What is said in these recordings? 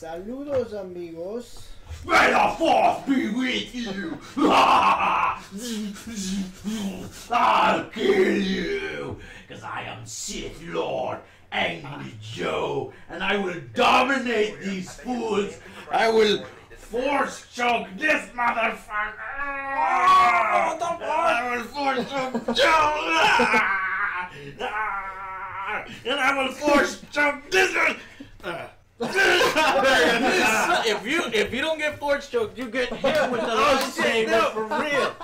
Saludos, amigos. May the force be with you! I'll kill you! Because I am Sith Lord Angry Joe, and I will dominate these fools! I will force choke this motherfucker! I will force choke Joe! And I will force choke this one! If you don't get force choked, you get hit with the lightsaber for real.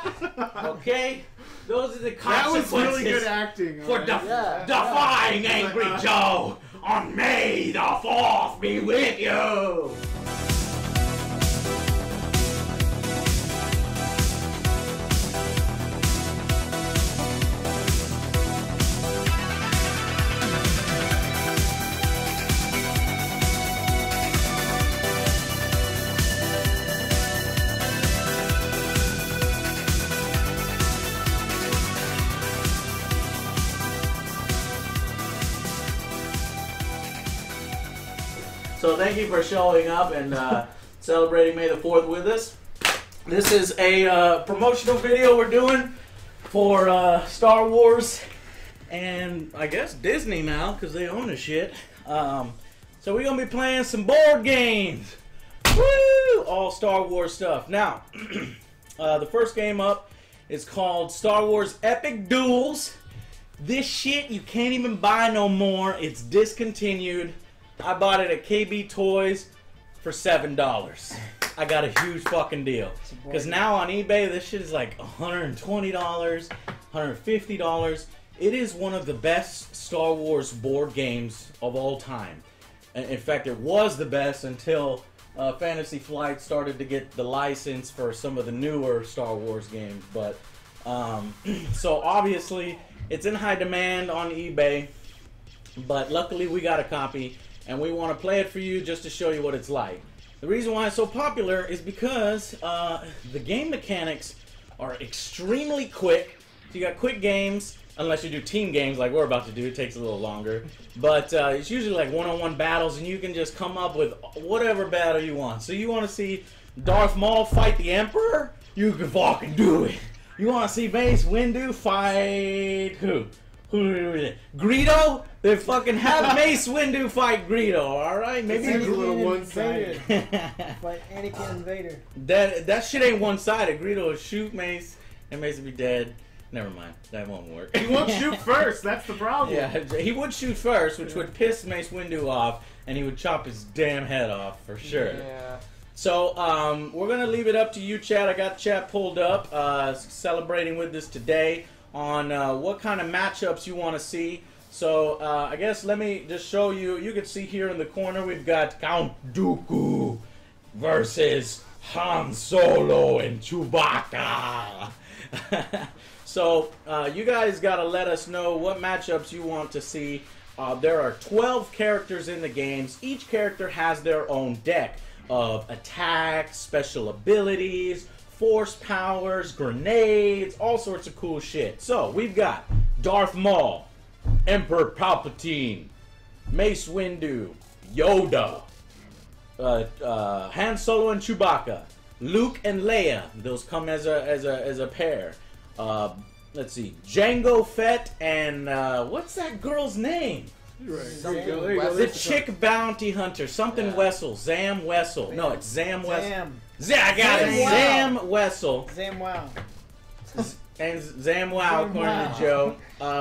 Okay, those are the consequences. That was really good acting for defying Angry Joe. On May the Fourth be with you. So thank you for showing up and celebrating May the 4th with us. This is a promotional video we're doing for Star Wars and I guess Disney now because they own the shit. So we're going to be playing some board games. Woo! All Star Wars stuff. Now, the first game up is called Star Wars Epic Duels. This shit you can't even buy no more. It's discontinued. I bought it at KB Toys for $7. I got a huge fucking deal. Because now on eBay, this shit is like $120, $150. It is one of the best Star Wars board games of all time. In fact, it was the best until Fantasy Flight started to get the license for some of the newer Star Wars games. But so obviously, it's in high demand on eBay. But luckily, we got a copy. And we want to play it for you just to show you what it's like. The reason why it's so popular is because the game mechanics are extremely quick. So you got quick games, unless you do team games like we're about to do. It takes a little longer. But it's usually like one-on-one battles, and you can just come up with whatever battle you want. So you want to see Darth Maul fight the Emperor? You can fucking do it. You want to see Mace Windu fight who? Greedo? They fucking have Mace Windu fight Greedo, alright? Maybe it's a little one-sided. Fight Anakin and Vader. That shit ain't one-sided. Greedo will shoot Mace, and Mace will be dead. Never mind. That won't work. He won't shoot first. That's the problem. Yeah, he would shoot first, which would piss Mace Windu off, and he would chop his damn head off for sure. Yeah. So, we're going to leave it up to you, chat. I got chat pulled up, celebrating with us today on what kind of matchups you want to see. So I guess let me just show you. You can see here in the corner we've got Count Dooku versus Han Solo and Chewbacca. So you guys got to let us know what matchups you want to see. There are 12 characters in the games. Each character has their own deck of attacks, special abilities, force powers, grenades, all sorts of cool shit. So we've got Darth Maul, Emperor Palpatine, Mace Windu, Yoda, Han Solo and Chewbacca, Luke and Leia. Those come as a pair. Let's see, Jango Fett and what's that girl's name? Right. The chick bounty hunter, something Wessel, Zam Wessel. No, it's Zam Wessel. Yeah, I got it. Zam Wessel. Zam Wow. And Zam Wow, according to Joe.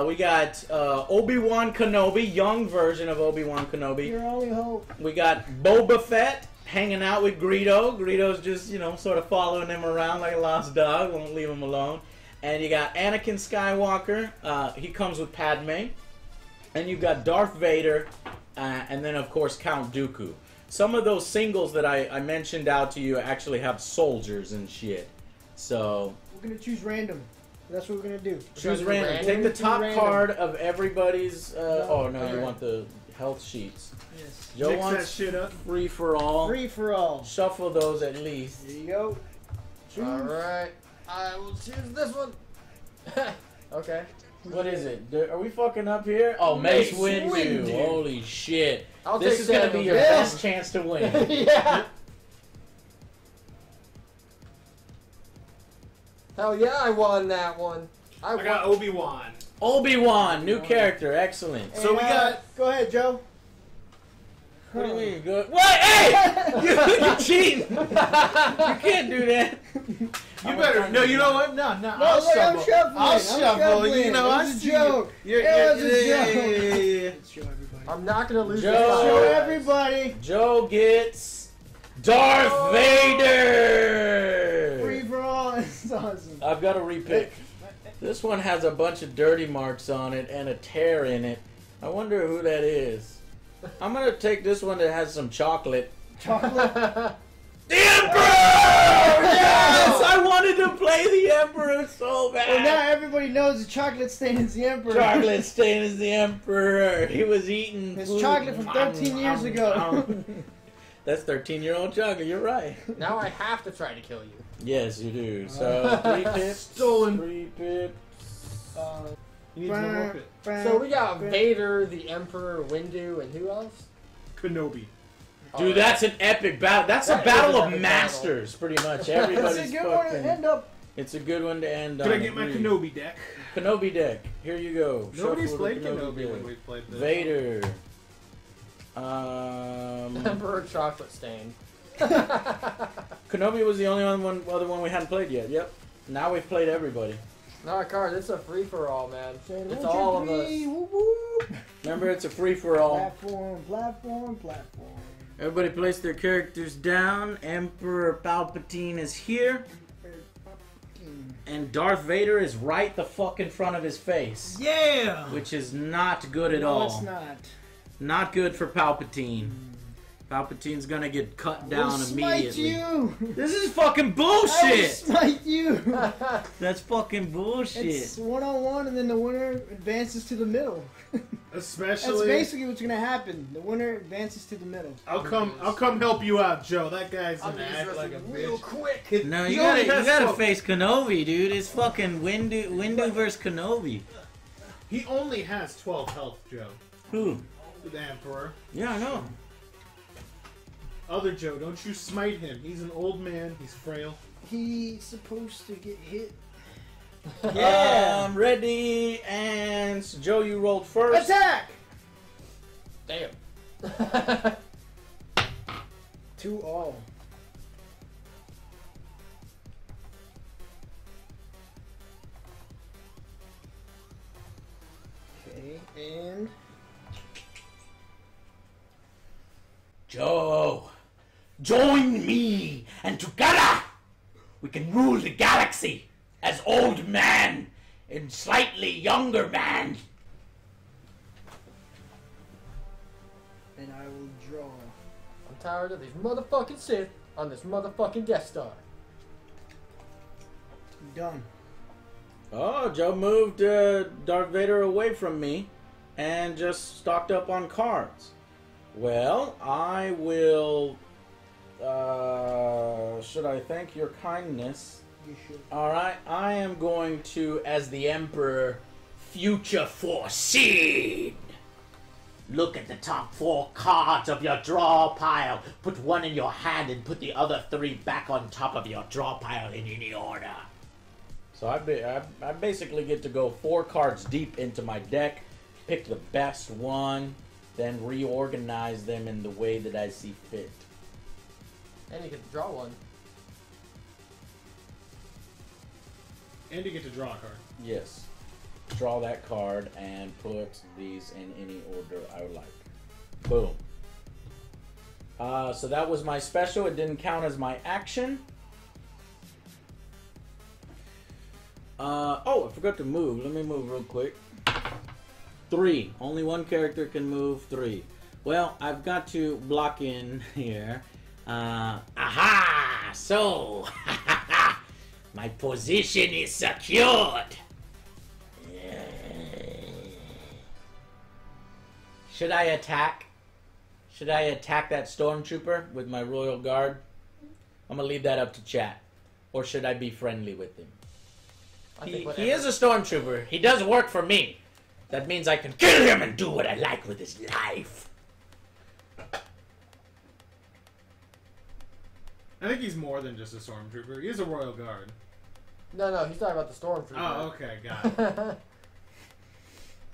We got Obi-Wan Kenobi, young version of Obi-Wan Kenobi. Your only hope. We got Boba Fett hanging out with Greedo. Greedo's just, you know, sort of following him around like a lost dog. Won't leave him alone. And you got Anakin Skywalker. He comes with Padme. And you've got Darth Vader. And then, of course, Count Dooku. Some of those singles that I mentioned out to you actually have soldiers and shit. So we're going to choose random. That's what we're going to do. Choose random. Take the top card of everybody's... oh, no, you want the health sheets. Yes. Joe Mix wants that shit up. Free for all. Free for all. Shuffle those at least. There you go. Choose. All right. I will choose this one. Okay. What is it? Are we fucking up here? Oh, Mace wins you. Holy shit. This is going to be your best chance to win. Yeah. Hell yeah, I won that one. I got Obi-Wan. Obi-Wan, new character. Excellent. So we got... Go ahead, Joe. What do you mean? Go... What? Hey! You're cheating. You can't do that. You better... No, you know what? No. I'll stumble. I'll stumble. You know, it was a joke. It was a joke. Let's show everybody. I'm not going to lose this. Show everybody. Joe gets... Darth Vader! Free for all. It's awesome. I've got to repick. This one has a bunch of dirty marks on it and a tear in it. I wonder who that is. I'm going to take this one that has some chocolate. Chocolate? The Emperor! Yes! I wanted to play the Emperor so bad. Well, now everybody knows the chocolate stain is the Emperor. Chocolate stain is the Emperor. He was eating his chocolate from 13 years ago. That's 13-year-old chocolate. You're right. Now I have to try to kill you. Yes, you do. So, three pips. Stolen. Three pips. You need one more pip. So we got Vader, the Emperor, Windu, and who else? Kenobi. Dude, right. That's an epic battle. That's a battle of masters, pretty much. Everybody's fucking... It's a good one to end up. It's a good one to end on. Can I get my Kenobi deck? Kenobi deck. Here you go. Nobody's played Kenobi when we played this. Vader. Emperor chocolate stain. Kenobi was the only other one we hadn't played yet. Yep. Now we've played everybody. Nah, Card, it's a free for all, man. It's all of us. Whoop, whoop. Remember, it's a free for all. Platform, platform, platform. Everybody place their characters down. Emperor Palpatine is here. And Darth Vader is right the fuck in front of his face. Yeah! Which is not good at all. No, it's not. Not good for Palpatine. Palpatine's gonna get cut down immediately. You. This is fucking bullshit! I will smite you! That's fucking bullshit. It's one-on-one and then the winner advances to the middle. Especially... That's basically what's gonna happen. The winner advances to the middle. I'll come help you out, Joe. That guy's gonna act like a real bitch. Quick! No, you gotta face Kenobi, dude. It's fucking Windu versus Kenobi. He only has 12 health, Joe. Who? The Emperor. Yeah, I know. Other Joe, don't you smite him. He's an old man. He's frail. He's supposed to get hit. Yeah, I'm ready. And Joe, you rolled first. Attack! Damn. 2-all. Okay, and... Joe, join me, and together we can rule the galaxy as old man and slightly younger man. And I will draw. I'm tired of these motherfucking Sith on this motherfucking Death Star. I'm done. Oh, Joe moved Darth Vader away from me and just stocked up on cards. Well, I will, should I thank your kindness? You should. Alright, I am going to, as the Emperor, future foresee. Look at the top 4 cards of your draw pile. Put one in your hand and put the other 3 back on top of your draw pile in any order. So I basically get to go 4 cards deep into my deck, pick the best one. Then reorganize them in the way that I see fit. And you get to draw one. And you get to draw a card. Yes. Draw that card and put these in any order I would like. Boom. So that was my special. It didn't count as my action. Oh, I forgot to move. Let me move real quick. 3. Only one character can move 3. Well, I've got to block in here. Aha! So, my position is secured. Should I attack? Should I attack that stormtrooper with my royal guard? I'm gonna leave that up to chat. Or should I be friendly with him? He is a stormtrooper. He does work for me. That means I can kill him and do what I like with his life. I think he's more than just a stormtrooper. He is a royal guard. No, no, he's talking about the stormtrooper. Oh, okay, got it.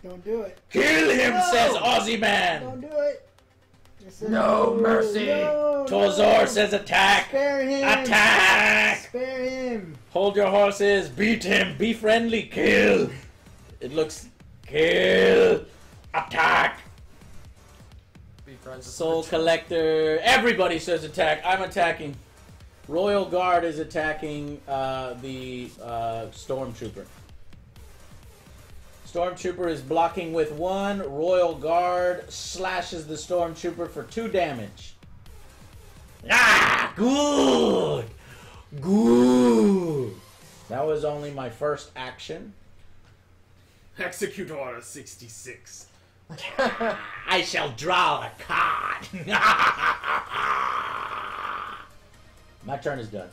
Don't do it. Kill him, no! Says Aussie Man. Don't do it. No mercy. No, Tozor says attack. Spare him. Attack. Spare him. Hold your horses. Beat him. Be friendly. Kill. It looks. Kill. Attack. Be friends. Soul Collector. Everybody says attack. I'm attacking. Royal Guard is attacking the Stormtrooper. Stormtrooper is blocking with one. Royal Guard slashes the Stormtrooper for 2 damage. Ah! Good! Good! That was only my first action. Execute Order 66. I shall draw a card. My turn is done.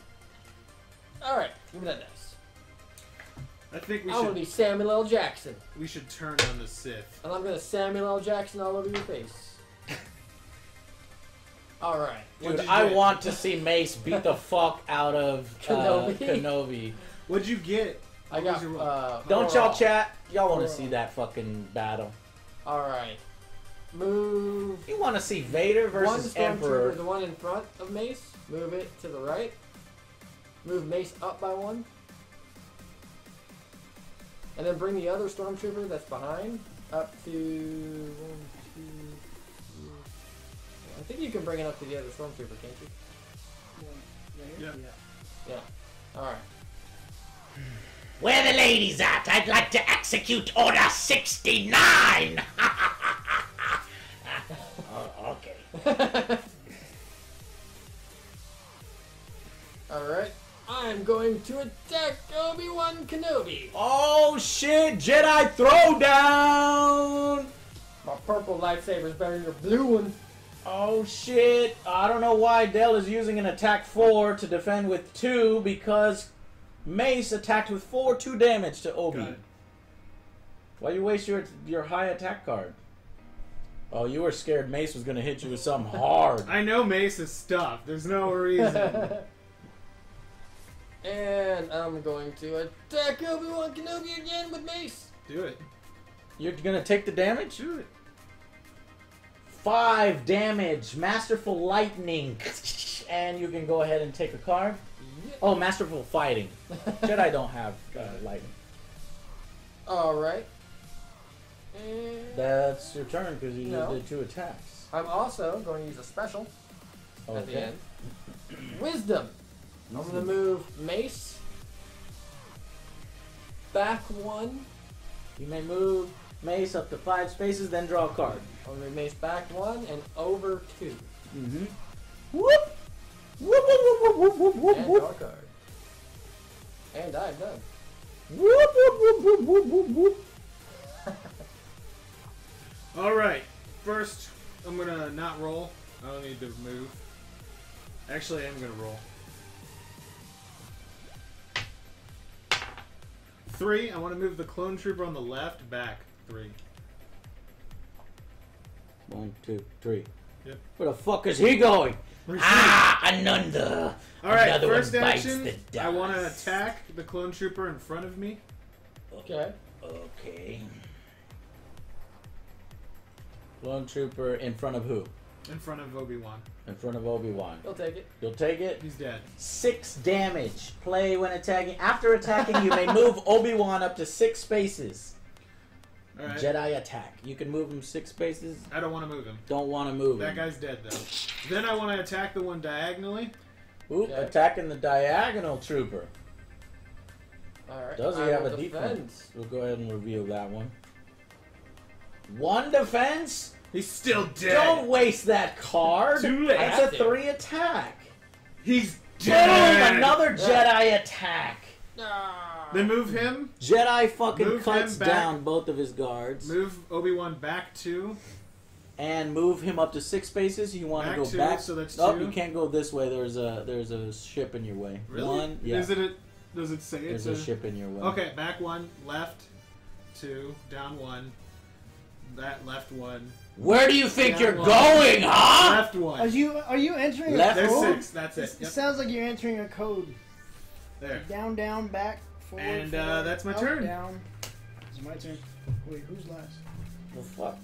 Alright, give me that dice. I think we should. I want to be Samuel L. Jackson. We should turn on the Sith. And I'm going to Samuel L. Jackson all over your face. All right. Dude, I want to see Mace beat the fuck out of Kenobi. What'd you get? I got. Don't y'all chat? Y'all want to see that fucking battle? All right. Move. You want to see Vader versus Emperor? The one in front of Mace. Move it to the right. Move Mace up by 1. And then bring the other stormtrooper that's behind up to 1, 2, 3. I think you can bring it up to the other stormtrooper, can't you? Yeah. Yeah. All right. Where the ladies at? I'd like to execute Order 69. Okay. All right. I'm going to attack Obi-Wan Kenobi. Oh shit, Jedi Throwdown! My purple lightsaber's better than your blue one. Oh shit, I don't know why Dell is using an attack 4 to defend with 2 because Mace attacked with 4, 2 damage to Obi. Why you waste your high attack card? Oh, you were scared Mace was going to hit you with something hard. I know Mace is stuffed, there's no reason. And I'm going to attack Obi-Wan Kenobi again with Mace. Do it. You're going to take the damage? Do it. 5 damage. Masterful Lightning. And you can go ahead and take a card. Yep. Oh, Masterful Fighting. Jedi don't have lightning. All right. And that's your turn because you did 2 attacks. I'm also going to use a special at the end. Wisdom. I'm going to move Mace back 1. You may move Mace up to 5 spaces, then draw a card. I'm going to move Mace back 1 and over 2. Mm-hmm. Whoop! Whoop, whoop, whoop, whoop, whoop, whoop, and whoop. Draw a card. And I'm done. Whoop, whoop, whoop, whoop, whoop, whoop, whoop. Alright. First, I'm going to not roll. I don't need to move. Actually, I'm going to roll. 3, I want to move the clone trooper on the left back 3. 1, 2, 3. Yep. Where the fuck is he going? Ananda. All right, another first action. I want to attack the clone trooper in front of me. Okay. Okay. Clone trooper in front of who? In front of Obi-Wan. In front of Obi-Wan. You'll take it. You'll take it? He's dead. 6 damage. Play when attacking. After attacking, you may move Obi-Wan up to 6 spaces. All right. Jedi attack. You can move him 6 spaces. I don't want to move him. Don't want to move him. That guy's dead, though. Then I want to attack the one diagonally. Oop, okay. Attacking the diagonal trooper. All right. Does he have a defense? We'll go ahead and reveal that one. 1 defense? He's still dead. Don't waste that card. Too late. That's a 3 attack. He's dead. Boom, another Jedi attack. They move him. Jedi fucking cuts down both of his guards. Move Obi-Wan back 2. And move him up to 6 spaces. You want to go back. So that's 2. Oh, you can't go this way. There's a ship in your way. Really? 1. Yeah. Is it a, Does it say it's There's a ship in your way. Okay, back one, left, two, down one, that left one. Where do you think you're going, huh? Left one. Are you entering left a code? There's six, that's it. Yep. It sounds like you're entering a code. There. Down, down, back, forward, and forward, that's my up, turn. Down. It's my turn. Wait, who's last? Well, fuck.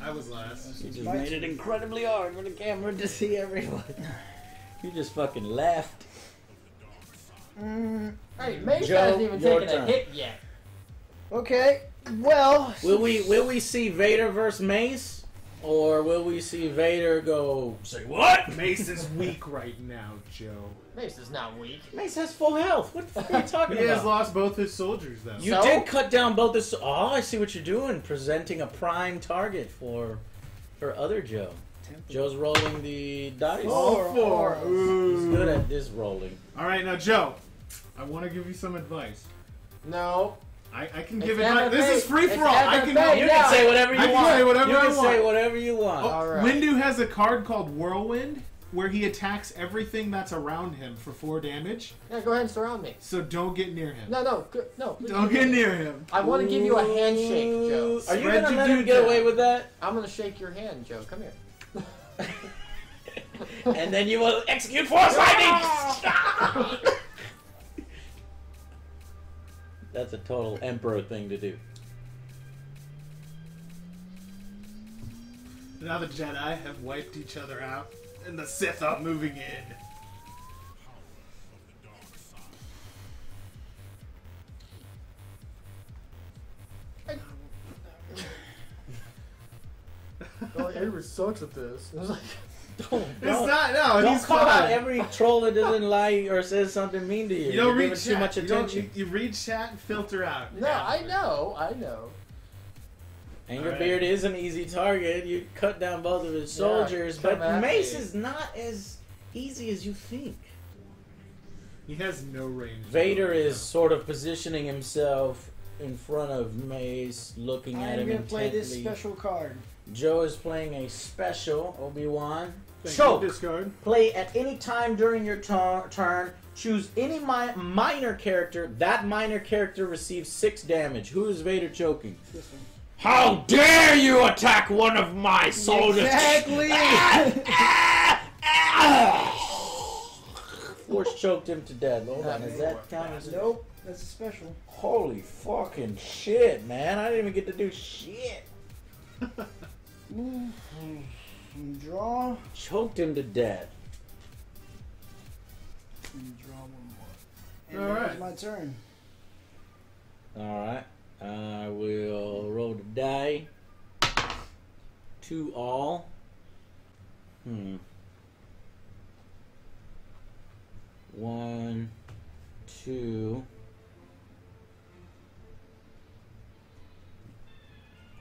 I was last. You just made it incredibly hard for the camera to see everyone. You just fucking laughed. Hey, Mace hasn't even taken a hit yet. Okay, well... Will we see Vader versus Mace? Or will we see Vader go, say what? Mace is weak right now, Joe. Mace is not weak. Mace has full health. What the fuck are you talking about? He has lost both his soldiers, though. You did cut down both his... Oh, I see what you're doing. Presenting a prime target for other Joe. Joe's rolling the dice. Four. Ooh. He's good at this rolling. All right, now, Joe, I want to give you some advice. No. I can give advice. This is free for all. You can say whatever you want. You can say whatever you want. All right. Windu has a card called Whirlwind, where he attacks everything that's around him for 4 damage. Yeah, go ahead and surround me. So don't get near him. No. Don't get near him. I want to give you a handshake, Joe. Are you going to let him get away with that? I'm going to shake your hand, Joe. Come here. And then you will execute Force Lightning! That's a total Emperor thing to do. Now the Jedi have wiped each other out, and the Sith are moving in. Well, everybody sucks at this. It's like, he's call out every troll that doesn't lie or says something mean to you. You don't read too much attention. You read chat and filter out. No, I know. And your beard is an easy target. You cut down both of his soldiers, but Mace is not as easy as you think. He has no range. Vader is sort of positioning himself in front of Mace, looking at him intently. I'm going to play this special card. Joe is playing a special Obi-Wan. Choke. Discard. Play at any time during your turn. Choose any minor character. That minor character receives 6 damage. Who is Vader choking? This one. How dare you attack one of my soldiers? Exactly! Force choked him to death. Hold on, is that count? Nope, that's a special. Holy fucking shit, man. I didn't even get to do shit. Draw. Choked him to death. And draw one more. Alright. It's my turn. Alright. I will roll the die. 2 all. One, two.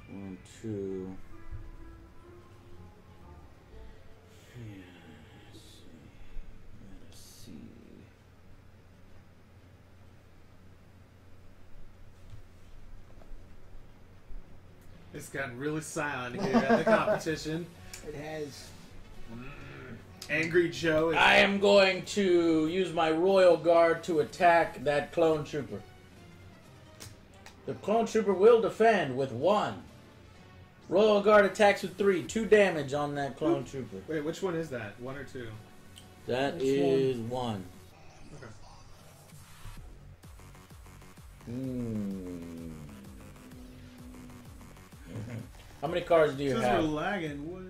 One, two. Yeah, let's see. It's gotten really silent here at the competition. It has. Angry Joe. I am going to use my Royal Guard to attack that clone trooper. The clone trooper will defend with 1. Royal Guard attacks with 3. 2 damage on that clone trooper. Wait, which one is that? 1 or 2? That is 1. Okay. How many cards do you have? Because we're lagging. What?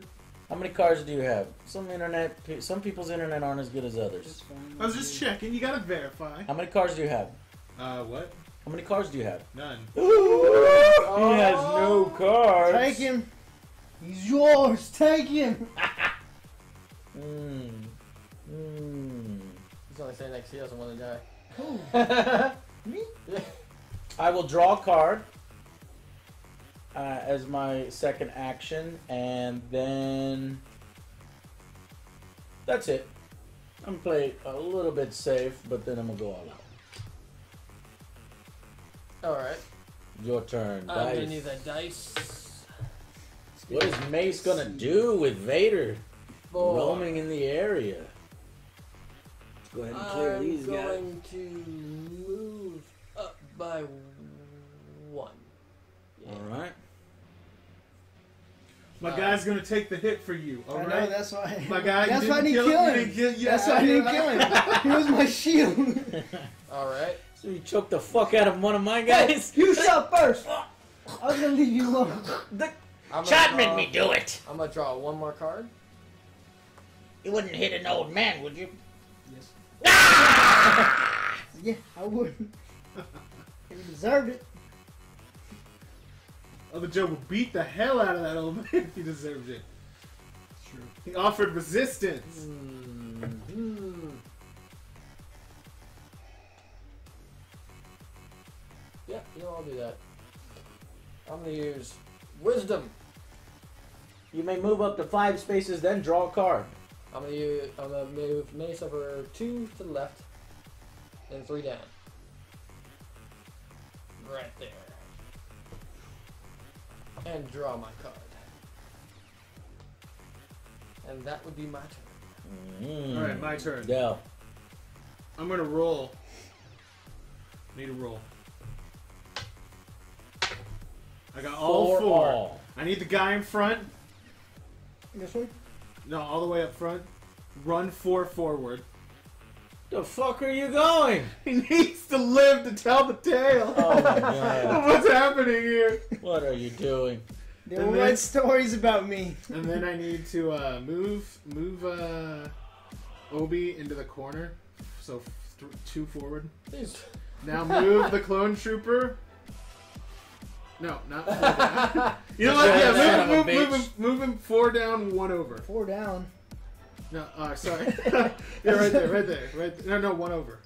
How many cards do you have? Some people's internet aren't as good as others. I was just checking. You gotta verify. How many cards do you have? What? How many cards do you have? None. Ooh, he has no cards. Take him. He's yours. Take him. He's only saying next he doesn't want to die. Me? I will draw a card as my second action, and then that's it. I'm gonna play a little bit safe, but then I'm gonna go all out. Alright. Your turn. I'm going to need that dice. What is Mace going to do with Vader roaming in the area? Go ahead and clear these guys. I'm going to move up by one. Yeah. All right. My guy's gonna take the hit for you. All right. I know, that's why. My guy. That's why I didn't kill him. That's why I didn't kill him. He was my shield. All right. So you choked the fuck out of one of my guys. You shot first. I was gonna leave you alone. Chad made me do it. I'm gonna draw one more card. You wouldn't hit an old man, would you? Yes. Ah! Yeah, I would. He deserved it. Other Joe would beat the hell out of that old man if he deserved it. True. He offered resistance. Mm-hmm. Yeah, you know, I'll do that. I'm going to use Wisdom. You may move up to 5 spaces, then draw a card. I'm going to move Mini Sufferer 2 to the left and 3 down. Right there. And draw my card. And that would be my turn. Mm. Alright, my turn. Yeah. I'm gonna roll. Need a roll. I got all four. All. I need the guy in front. This way? No, all the way up front. Run 4 forward. The fuck are you going? He needs to live to tell the tale. Oh my God. What's happening here? What are you doing? They write stories about me. And then I need to move Obi into the corner. So 2 forward. Now move the clone trooper. No, not 4 down. You know what? Yeah, move him 4 down, 1 over. 4 down? No, sorry. Yeah, right there. No, 1 over.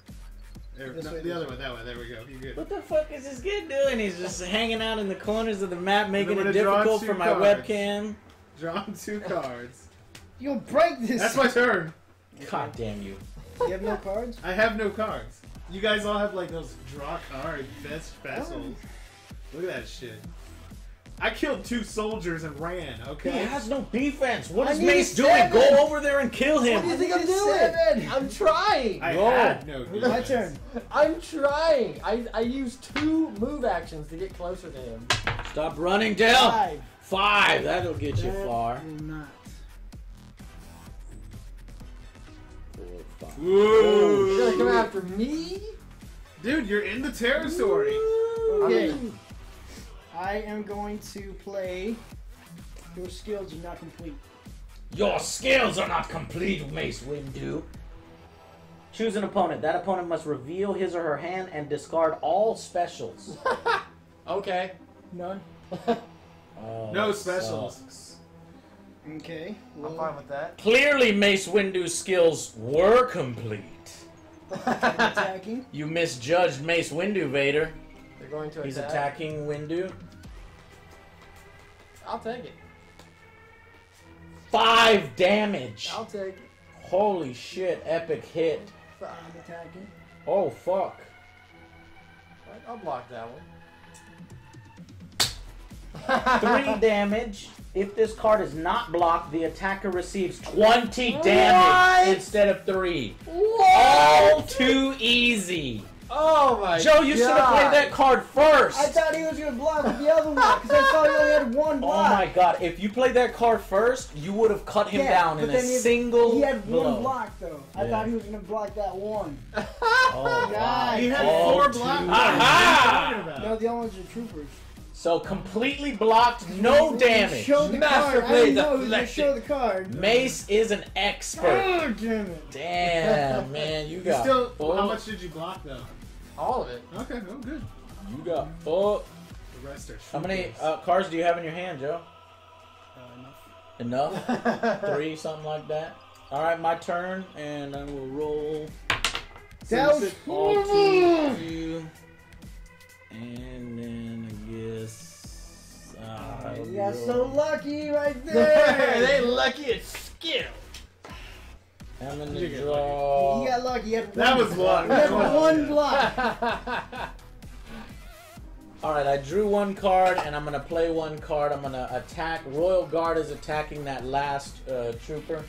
There, the other one, that way. There we go. You're good. What the fuck is this kid doing? He's just hanging out in the corners of the map, making it difficult for my webcam. Drawn 2 cards. You'll break this. That's my turn. God damn you. You have no cards? I have no cards. You guys all have like those draw card best vessels. Oh. Look at that shit. I killed 2 soldiers and ran, okay? He has no defense. What is Mace doing? Go over there and kill him. What do you think I'm doing? I'm trying. I had no defense. My turn. I'm trying. I used 2 move actions to get closer to him. Stop running, Dale. 5. That'll get you far. Not. 4, 5. Ooh. You're gonna come after me? Dude, you're in the territory. Ooh. Okay. I am going to play. Your skills are not complete. Your skills are not complete, Mace Windu. Choose an opponent. That opponent must reveal his or her hand and discard all specials. Okay. None. Oh, no specials. Sucks. Okay. Well, I'm fine with that. Clearly, Mace Windu's skills were complete. Attacking. You misjudged Mace Windu, Vader. Going to He's attacking Windu. I'll take it. 5 damage. I'll take it. Holy shit, epic hit. I'm attacking. Oh, fuck. Right, I'll block that one. 3 damage. If this card is not blocked, the attacker receives 20 damage instead of 3. What? All too easy. Oh my God. Joe, you should have played that card first. I thought he was going to block the other one because I thought he only had 1 block. Oh my God. If you played that card first, you would have cut him down in a single blow. He had 1 block, though. Yeah. I thought he was going to block that one. Oh, God. He had 4 blocks. Aha! No, the only ones are troopers. So completely blocked, no damage. Masterfully deflected. Mace is an expert. Oh, damn it. Damn, man, you got how much did you block, though? All of it. Okay, oh, good. You got The rest are how many cards do you have in your hand, Joe? Enough. Enough? 3, something like that. All right, my turn, and I will roll. That was horrible. And then I guess. You got so lucky right there. They lucky as skill. I'm gonna draw. You got lucky. You had 1 that was luck. You had 1 block. All right, I drew 1 card, and I'm gonna play 1 card. I'm gonna attack. Royal Guard is attacking that last trooper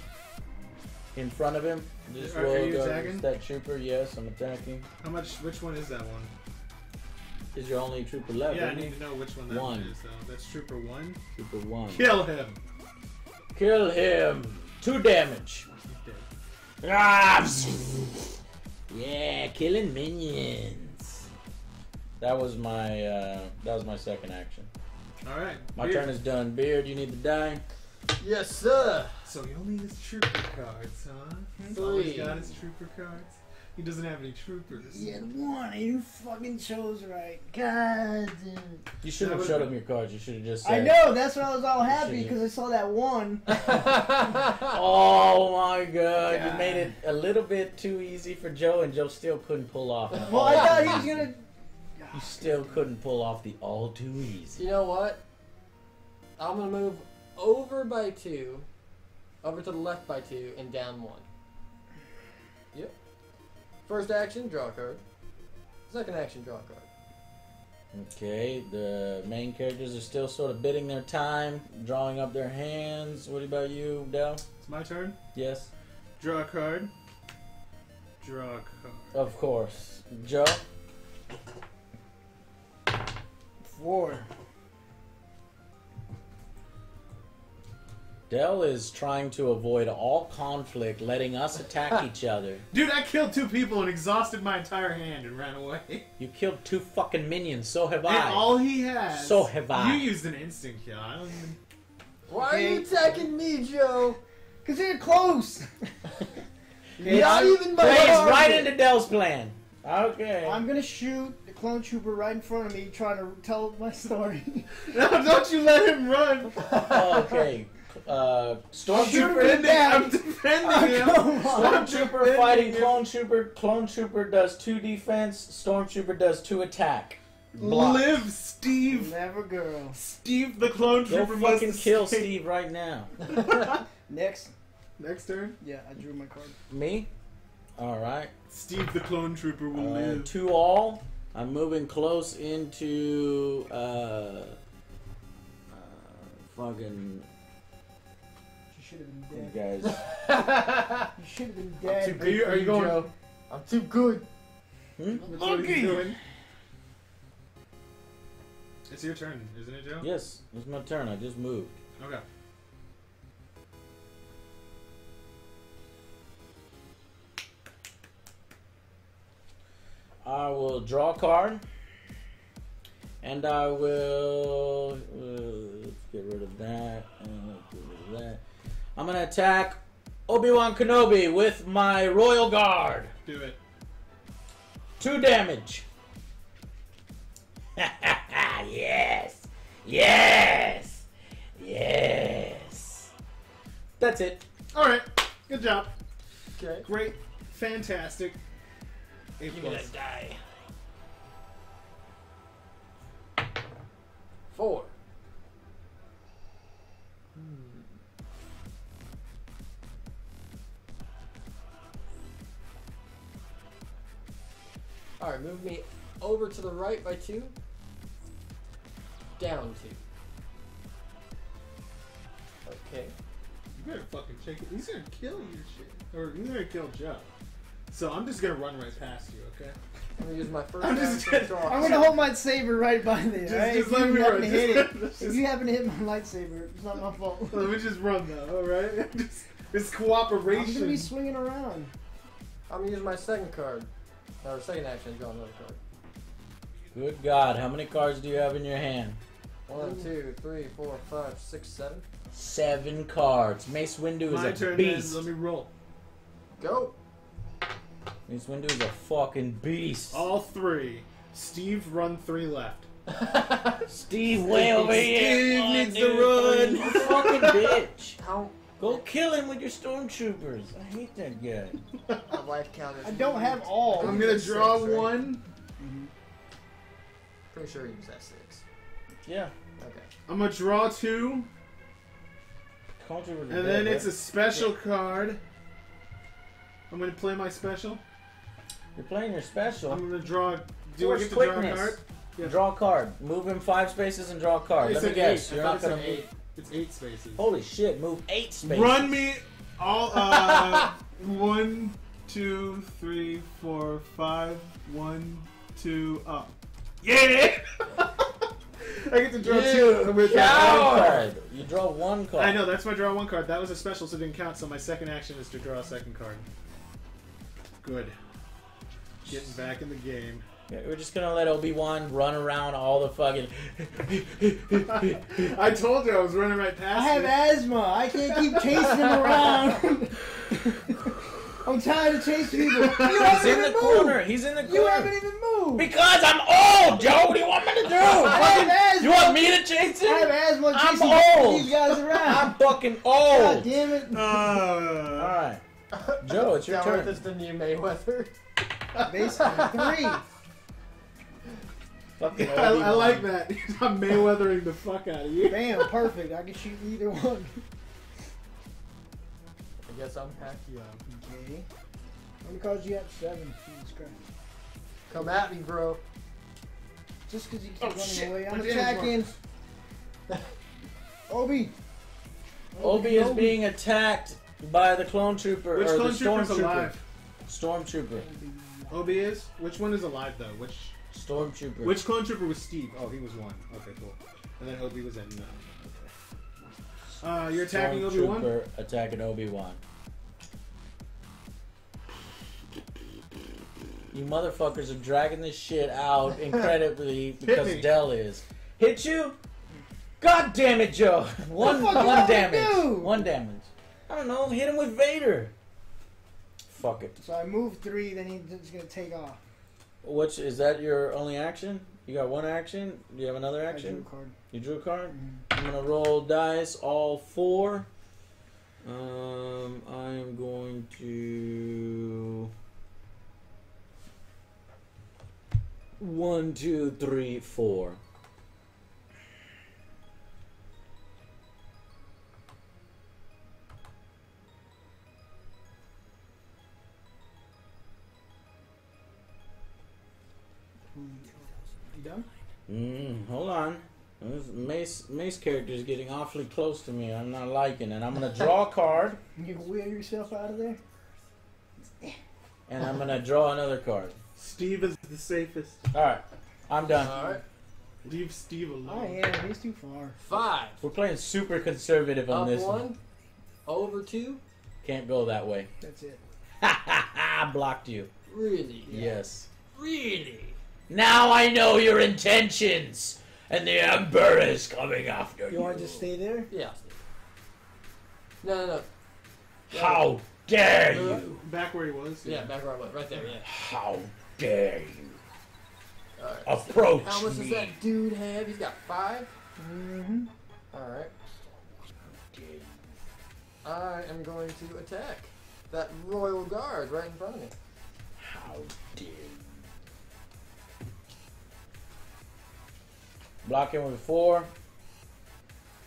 in front of him. Just roll. Are you attacking? That trooper, yes, I'm attacking. How much? Which one is that one? Is your only trooper left? Yeah, I need to know which one that one is. Though. That's trooper one. Trooper one. Kill him. Kill him. 2 damage. Ah! Yeah, killing minions. That was my second action. All right. My turn is done. Beard, you need to die. Yes, sir. So he only has trooper cards, huh? He's always got his trooper cards. He doesn't have any troopers. He had one. And you fucking chose right. God. Dude. You shouldn't have showed him your cards. You should have just said. I know. That's why I was all happy because I saw that one. Oh my God. You made it a little bit too easy for Joe, and Joe still couldn't pull off. Well, I thought he was gonna. You still couldn't pull off the all too easy. You know what? I'm gonna move over by 2, over to the left by 2, and down 1. Yep. First action, draw a card. Second action, draw a card. Okay, the main characters are still sort of bidding their time, drawing up their hands. What about you, Dell? It's my turn? Yes. Draw a card. Draw a card. Of course. Joe? 4. Dell is trying to avoid all conflict, letting us attack each other. Dude, I killed 2 people and exhausted my entire hand and ran away. You killed 2 fucking minions, so have I. And all he has. So have I. You used an instinct kill. I don't even... Why are you attacking me, Joe? Because you're close. Not even my arm. Right into Dell's plan. Okay. I'm going to shoot the clone trooper right in front of me trying to tell my story. No, don't you let him run. Okay. Stormtrooper, I'm defending him. Stormtrooper fighting clone trooper. Clone trooper does 2 defense. Stormtrooper does 2 attack. Blocked. Live, Steve. Never girl. Steve, the clone trooper must fucking kill Steve right now. Next turn. Yeah, I drew my card. Me. All right. Steve, the clone trooper will live. 2 all. I'm moving close into fucking. You should have been dead. You guys. You should have been dead. Are you going? Joe. I'm too good. Hmm? Monkey! It's your turn, isn't it, Joe? Yes, it's my turn. I just moved. Okay. I will draw a card. And I will... let's get rid of that. And let's get rid of that. I'm going to attack Obi-Wan Kenobi with my Royal Guard. Do it. 2 damage. Yes. Yes. Yes. That's it. All right. Good job. Okay. Great. Fantastic. A plus. Give me that die. 4. Alright, move me over to the right by 2. Down 2. Okay. You better fucking check it. He's gonna kill your shit. Or he's gonna kill Joe. So I'm just gonna run right past you, okay? I'm gonna use my first. I'm gonna hold my saber right by there. Just let me run. If you happen to hit my lightsaber, it's not my fault. Let me just run though, alright? It's cooperation. I'm gonna be swinging around. I'm gonna use my second card. Our second action is going another card. Good God, how many cards do you have in your hand? 1, 2, 3, 4, 5, 6, 7. 7 cards. Mace Windu is a beast. Let me roll. Go. Mace Windu is a fucking beast. All 3. Steve, run 3 left. Steve, way over here. Steve needs to run. You fucking bitch. How? Go kill him with your stormtroopers. I hate that guy. My life count is. I don't have all. I'm gonna draw 1. Mm-hmm. Pretty sure he was at 6. Yeah. Okay. I'm gonna draw 2. And then it's a special card. I'm gonna play my special. You're playing your special. I'm gonna draw. Do I get to draw a card? Yeah. Draw a card. Move him 5 spaces and draw a card. Let me guess. You're not gonna move. It's 8 spaces. Holy shit, move 8 spaces. Run me all One, two, three, four, five. One, two, up. Yeah! I get to draw two with that card. You draw one card. I know, that's my draw one card. That was a special, so it didn't count, so my second action is to draw a second card. Good. Getting back in the game. We're just gonna let Obi-Wan run around all the fucking... I told you I was running right past him. I have asthma. I can't keep chasing him around. I'm tired of chasing people. He's in the corner. You haven't even moved. Because I'm old, Joe. What do you want me to do? You want me to chase him? I have asthma chasing these guys around. I'm fucking old. God damn it. Alright. Joe, it's your turn. This is the new Mayweather. Basically, three. Yeah, I like that. I'm Mayweathering the fuck out of you. Damn, perfect. I can shoot either one. I guess I'm Pacquiao. Okay. I'm gonna cause you at 7. Jesus Christ. Come at me, bro. Just because you keep running away, I'm attacking. Obi is being attacked by the clone trooper. Which clone trooper is alive? Stormtrooper. Obi is? Which one is alive though? Which? Stormtrooper. Which clone trooper was Steve? Oh, he was one. Okay, cool. And then Obi was at 9. Okay. You're attacking Obi-Wan? Stormtrooper attacking Obi-Wan. You motherfuckers are dragging this shit out incredibly because Dell is. Hit you? God damn it, Joe! One damage. One damage. I don't know. Hit him with Vader. Fuck it. So I move 3, then he's gonna take off. Which is that your only action? You got one action? Do you have another action? I drew a card. You drew a card? Mm-hmm. I'm gonna roll dice, all 4. I am going to 1, 2, 3, 4. Hold on. This Mace character is getting awfully close to me. I'm not liking it. I'm going to draw a card. You wheel yourself out of there? And I'm going to draw another card. Steve is the safest. Alright. I'm done. Alright. Leave Steve alone. Oh, yeah. He's too far. 5. We're playing super conservative on this one. Over 2. Can't go that way. That's it. Ha ha ha! Blocked you. Really? Yeah. Yes. Really? Now I know your intentions, and the Emperor is coming after you. You want to just stay there? Yeah. No. How dare you! Back where he was? Yeah, back where I was. Right there, yeah. How dare you! All right. Approach me! How much does that dude have? He's got 5? Mm-hmm. Alright. I am going to attack that Royal Guard right in front of me. How dare you! Block him with 4.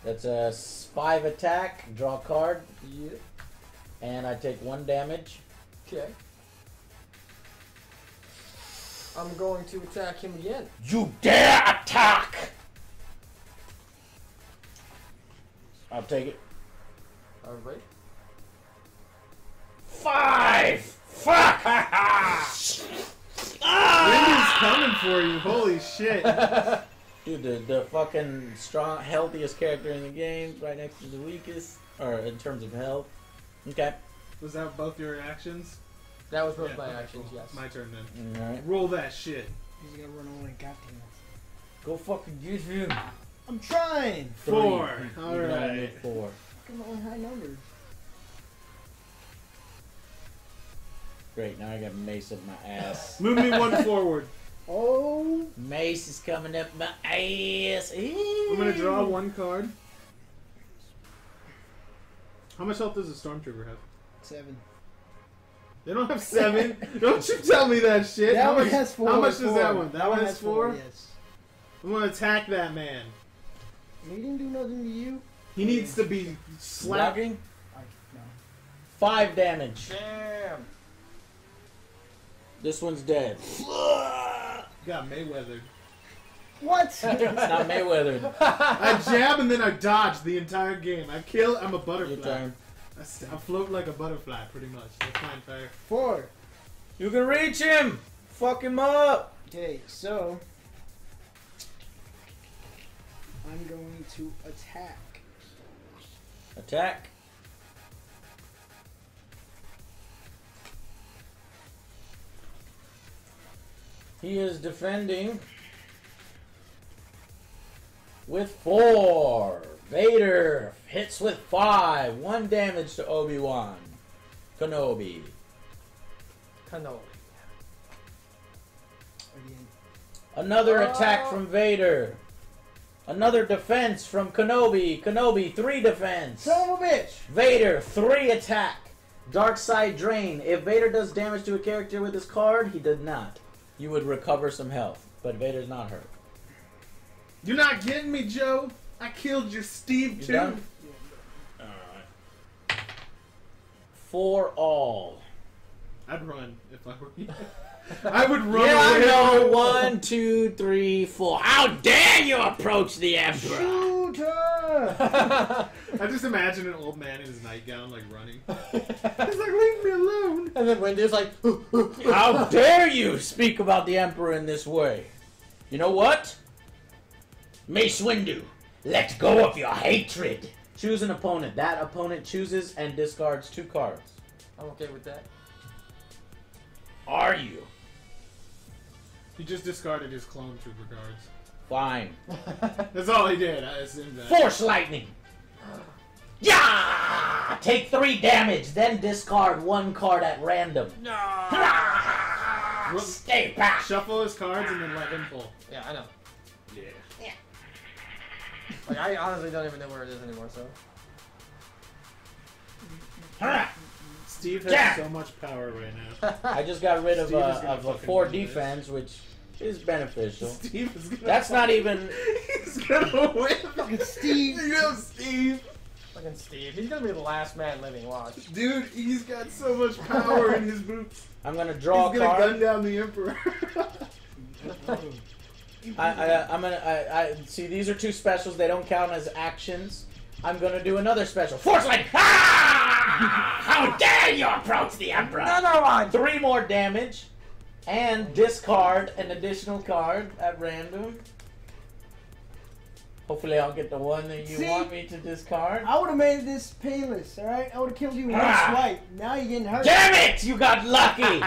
That's a 5 attack. Draw a card. Yeah. And I take 1 damage. Okay. I'm going to attack him again. You dare attack! I'll take it. Alright. 5! Fuck! Ah! Windy's coming for you. Holy shit. Dude, the fucking strong, healthiest character in the game, right next to the weakest, or in terms of health. Okay. Was that both your actions? That was both my actions, cool. Yes. My turn then. Alright. Roll that shit. He's gonna run away, goddamn it. Go fucking get him. I'm trying. 4. Alright. 4. Fucking rolling high numbers. Great, now I got Mace up my ass. Move me 1 forward. Oh, Mace is coming up my ass. Eee. I'm gonna draw 1 card. How much health does a Stormtrooper have? 7. They don't have 7. Don't you tell me that shit. That one has 4. How much does that one? That one has 4? Yes. I'm gonna attack that man. He didn't do nothing to you. He needs to be slapping. No. 5 damage. Damn. This one's dead. Got Mayweathered. What? It's not Mayweathered. I jab and then I dodge the entire game. I kill. I'm a butterfly. I float like a butterfly, pretty much. That's my entire... 4. You can reach him! Fuck him up! Okay, so... I'm going to attack. Attack. He is defending with 4. Vader hits with 5. 1 damage to Obi-Wan Kenobi. Again. Another attack from Vader. Another defense from Kenobi. Kenobi, 3 defense. Son of a bitch. Vader, 3 attack. Dark Side Drain. If Vader does damage to a character with his card, he did not. You would recover some health, but Vader's not hurt. You're not getting me, Joe. I killed your Steve, too. Alright. 4 all. I'd run if I were you. I would run. Yeah, I know. 1, 2, 3, 4. How dare you approach the Emperor? Shooter! I just imagine an old man in his nightgown, like, running. He's like, leave me alone. And then Wendy's like, how dare you speak about the Emperor in this way? You know what? Mace Windu, let go of your hatred. Choose an opponent. That opponent chooses and discards 2 cards. I'm okay with that. Are you? He just discarded his clone trooper cards. Fine. That's all he did. I assume that. Force lightning. Yeah! Take 3 damage, then discard 1 card at random. No. Well, stay back. Shuffle his cards and then let him pull. Yeah, I know. Yeah. Yeah. Like I honestly don't even know where it is anymore. So. Steve has so much power right now. I just got rid of a 4 defense, which is beneficial. Steve is gonna He's gonna win. Fucking Steve. You know Steve. Fucking Steve. He's gonna be the last man living. Watch. Dude, he's got so much power in his boots. I'm gonna draw a card. He's gonna gun down the Emperor. I'm gonna see. These are 2 specials. They don't count as actions. I'm gonna do another special. Force Light! How dare you approach the Emperor? Another one! 3 more damage, and discard an additional card at random. Hopefully I'll get the one that you want me to discard. I would've made this painless, alright? I would've killed you with one swipe. Now you're getting hurt. Damn it! You got lucky!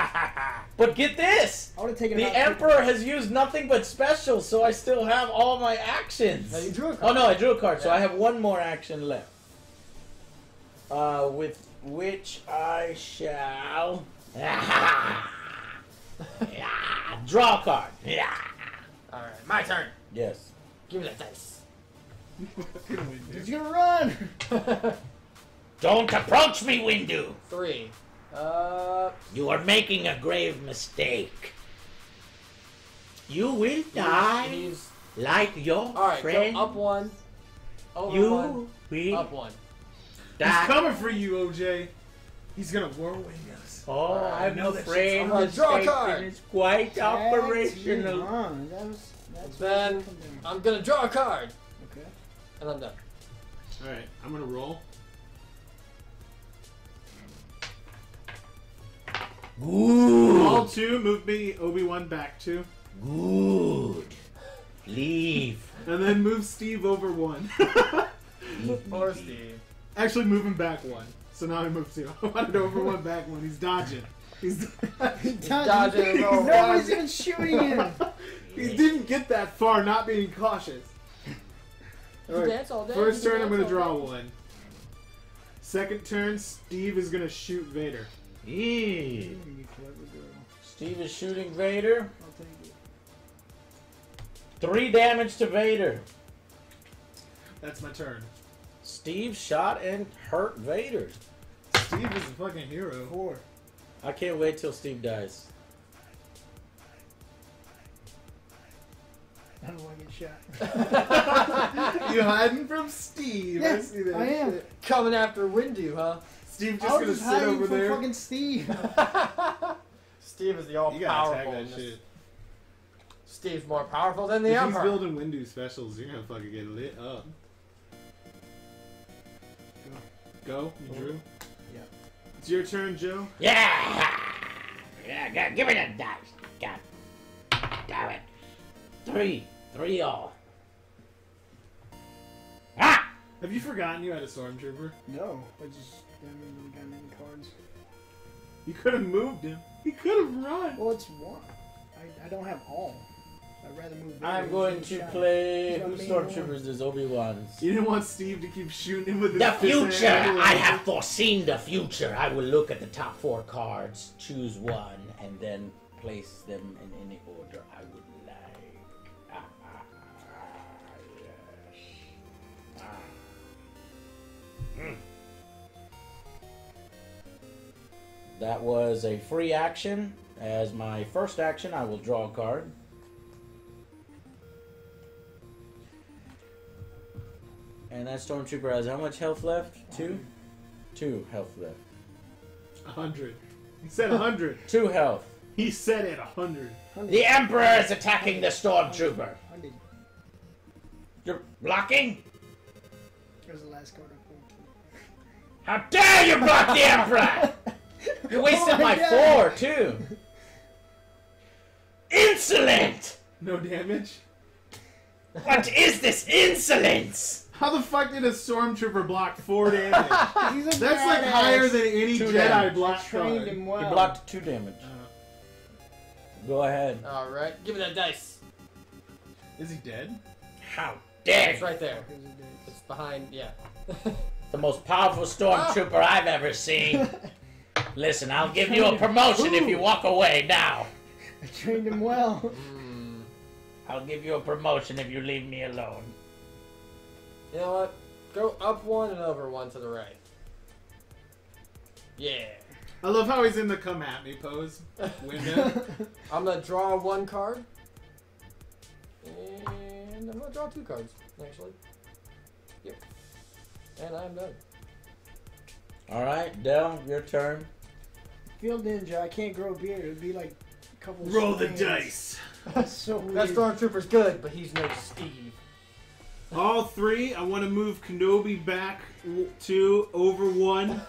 But get this! I would've taken the Emperor has used nothing but specials, so I still have all my actions. Now you drew a card. Oh no, I drew a card, so I have 1 more action left. With which I shall... draw a card. Alright, my turn. Yes. Give me that dice. He's gonna run! Don't approach me, Windu! 3. You are making a grave mistake. You will die like your friend. Go up 1. Over you 1. Will up 1. Die. He's coming for you, OJ. He's gonna whirlwind us. Oh, I'm afraid the station is quite operational. Then I'm gonna draw a card. Okay. And I'm done. Alright, I'm gonna roll. Good. All 2, move me Obi-Wan back 2. Good. Leave. And then move Steve over 1. Or Steve. Actually, move him back 1. So now he moves 0. I wanted over 1, back 1. He's dodging. He's dodging. Nobody's even shooting him. He didn't get that far not being cautious. All right. All day. First turn, I'm going to draw 1. Second turn, Steve is going to shoot Vader. Eee. Steve is shooting Vader. I'll take it. 3 damage to Vader. That's my turn. Steve shot and hurt Vader. Steve is a fucking hero. 4. I can't wait till Steve dies. I don't want to get shot. You hiding from Steve? Yes, I am. Coming after Windu, huh? Steve just gonna sit over there. I was hiding from fucking Steve. Steve is the all-powerful. You gotta tag that shit. Steve's more powerful than the Emperor. If he's building Windu specials, you're gonna fucking get lit up. Go. You drew. It's your turn, Joe. Yeah! Yeah, give me that dice. God damn it. 3-3 all. Ah! Have you forgotten you had a stormtrooper? No, I just haven't got any cards. You could have moved him. He could have run. Well, it's one. I don't have all. I'd rather move. I'm going to play. Who stormtroopers is Obi-Wan's? You didn't want Steve to keep shooting him with the future. I have foreseen the future. I will look at the top 4 cards, choose one, and then place them in any order I would like. Yes. That was a free action. As my first action, I will draw a card. And that stormtrooper has how much health left? 2? 2 health left. 100. He said 100. 2 health. He said it, 100. The Emperor is attacking the stormtrooper. 100. You're blocking? There's the last card I pulled. How dare you block the Emperor! You wasted my 4, too. Insolent! No damage? What is this insolence? How the fuck did a stormtrooper block 4 damage? That's like higher than any Jedi block card. He blocked 2 damage. Go ahead. Alright, give me that dice. Is he dead? How dare you? It's right there. It's behind, yeah. The most powerful stormtrooper I've ever seen. Listen, I'll give you a promotion if you walk away now. I trained him well. I'll give you a promotion if you leave me alone. You know what? Go up 1 and over 1 to the right. Yeah. I love how he's in the come at me pose. Window. I'm going to draw 1 card. And I'm going to draw 2 cards, actually. Here. And I'm done. Alright, Del, your turn. Field Ninja, I can't grow a beard. It would be like a couple of roll strands. The dice. That's so weird. That stormtrooper's good, but he's no Steve. All 3, I want to move Kenobi back 2 over 1.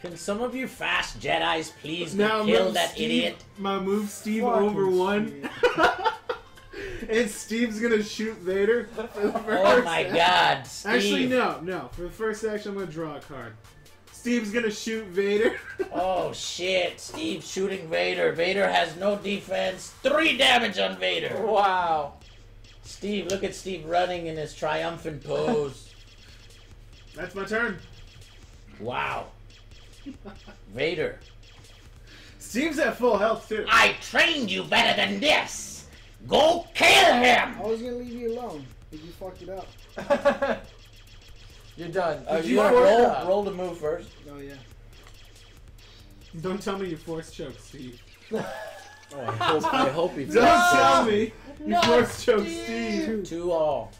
Can some of you fast Jedis please kill that idiot? My move Steve over 1. And Steve's going to shoot Vader for the first. Oh my god, Steve. Actually, no. For the first action, I'm going to draw a card. Steve's going to shoot Vader. Oh shit, Steve shooting Vader. Vader has no defense. 3 damage on Vader. Wow. Steve, look at Steve running in his triumphant pose. That's my turn. Wow. Vader. Steve's at full health, too. I trained you better than this. Go kill him. I was going to leave you alone, but you fucked it up. You're done. You want to roll the move first? Oh, yeah. Don't tell me you force choked Steve. Oh, I hope he does. Don't tell me. You force choke Steve. 2 all.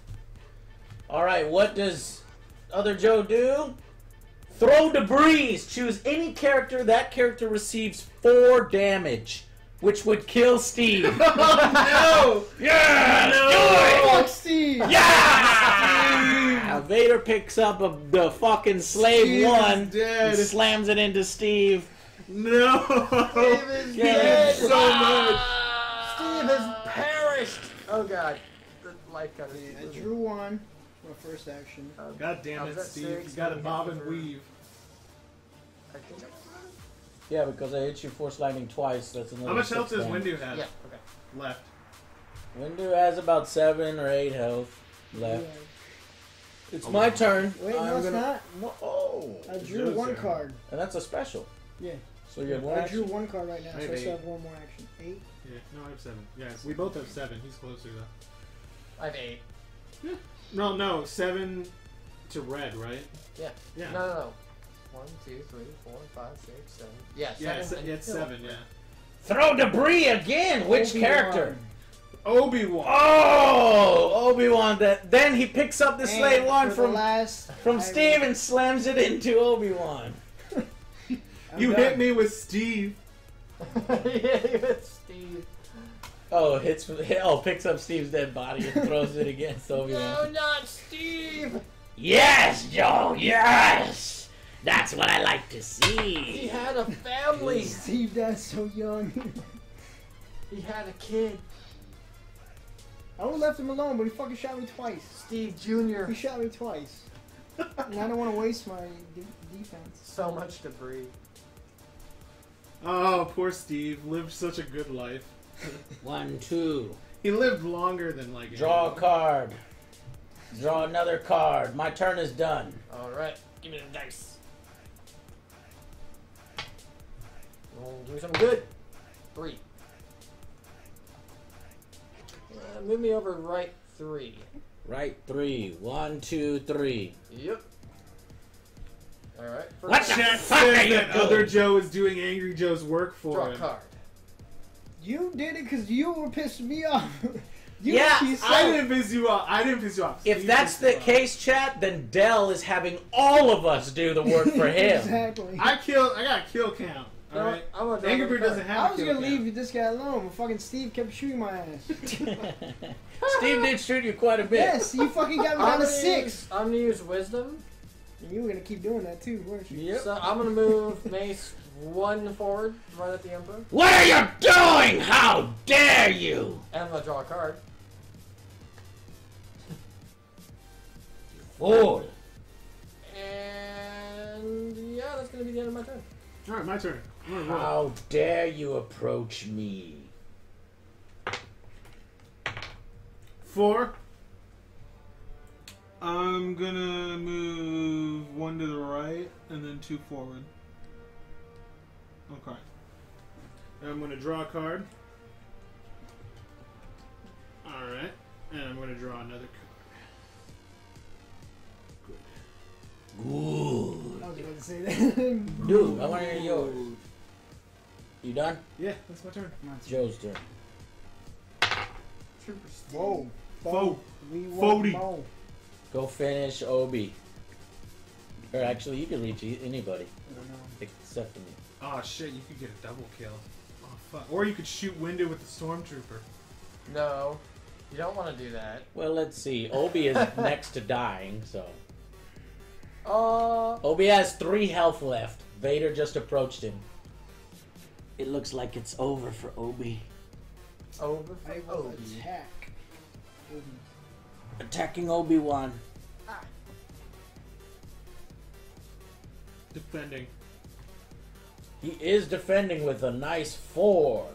All right, what does other Joe do? Throw debris. Choose any character. That character receives 4 damage, which would kill Steve. Oh, no. Yeah. No. Fuck Steve. Yeah. Steve. Vader picks up the fucking slave Steve 1 and slams it into Steve. No! Steve is dead so much! Steve has perished! Oh god. The life got me. I drew 1 for my first action. God damn it, Steve. You gotta bob and weave. I think I... Yeah, because I hit you force lightning twice. That's another. How much health does Windu have? Yeah, okay. Left. Windu has about 7 or 8 health left. Yeah. It's my turn. Wait, no, it's not. No. Oh! I drew 1 card. And that's a special. Yeah. So you have 1 action? I drew 1 card right now, so I still have 1 more action. 8? Yeah, no, I have 7. Yeah, we both have 7. He's closer, though. I have 8. Yeah. No, 7 to red, right? Yeah. Yeah. No. 1, 2, 3, 4, 5, 6, 7. Yeah, 7. Yeah, it's 7, yeah. Throw debris again! Which character? Obi-Wan. Oh! Obi-Wan. Then he picks up the slave 1 from Steve and slams it into Obi-Wan. You hit me with Steve. Yeah, you hit Steve. Oh, picks up Steve's dead body and throws it against Obi-Wan. No, not Steve! Yes, Joe, yes! That's what I like to see. He had a family. Steve, that's so young. He had a kid. I would have left him alone, but he fucking shot me twice. Steve Jr. He shot me twice. And I don't want to waste my defense. So much debris. Oh, poor Steve. Lived such a good life. 1, 2. He lived longer than like... Draw a card. Draw another card. My turn is done. Alright. Give me the dice. Roll, do something good. 3. Move me over right 3. Right 3. 1, 2, 3. Yep. Alright. What the fuck said that other Joe is doing Angry Joe's work for him. Draw a card. You did it because you were pissing me off. I didn't piss you off. I didn't piss you off. If that's the case, chat, then Dell is having all of us do the work for him. Exactly. I got a kill count. All right. Angry Bird doesn't have. I was gonna leave this guy alone, but fucking Steve kept shooting my ass. Steve did shoot you quite a bit. Yes, you fucking got me down to 6. I'm gonna use wisdom. And you were gonna keep doing that too, weren't you? Yep. So I'm gonna move Mace 1 forward, right at the Emperor. What are you doing? How dare you! And I'm gonna draw a card. 4. And yeah, that's gonna be the end of my turn. All right, my turn. How dare you approach me? 4. I'm gonna move 1 to the right and then 2 forward. Okay. And I'm gonna draw a card. All right, and I'm gonna draw another card. Good. I was about to say that. Dude, I want to hear yours. You done? Yeah, that's my turn. Joe's turn. Whoa. Whoa. 40. Go finish Obi. Or actually, you can reach anybody. I don't know. Except for me. Oh shit, you could get a double kill. Oh fuck. Or you could shoot Windu with the Stormtrooper. No. You don't want to do that. Well, let's see. Obi is next to dying, so... Obi has 3 health left. Vader just approached him. It looks like it's over for Obi. Over for Obi. I will attack Obi. Attacking Obi-Wan. Defending. He is defending with a nice 4.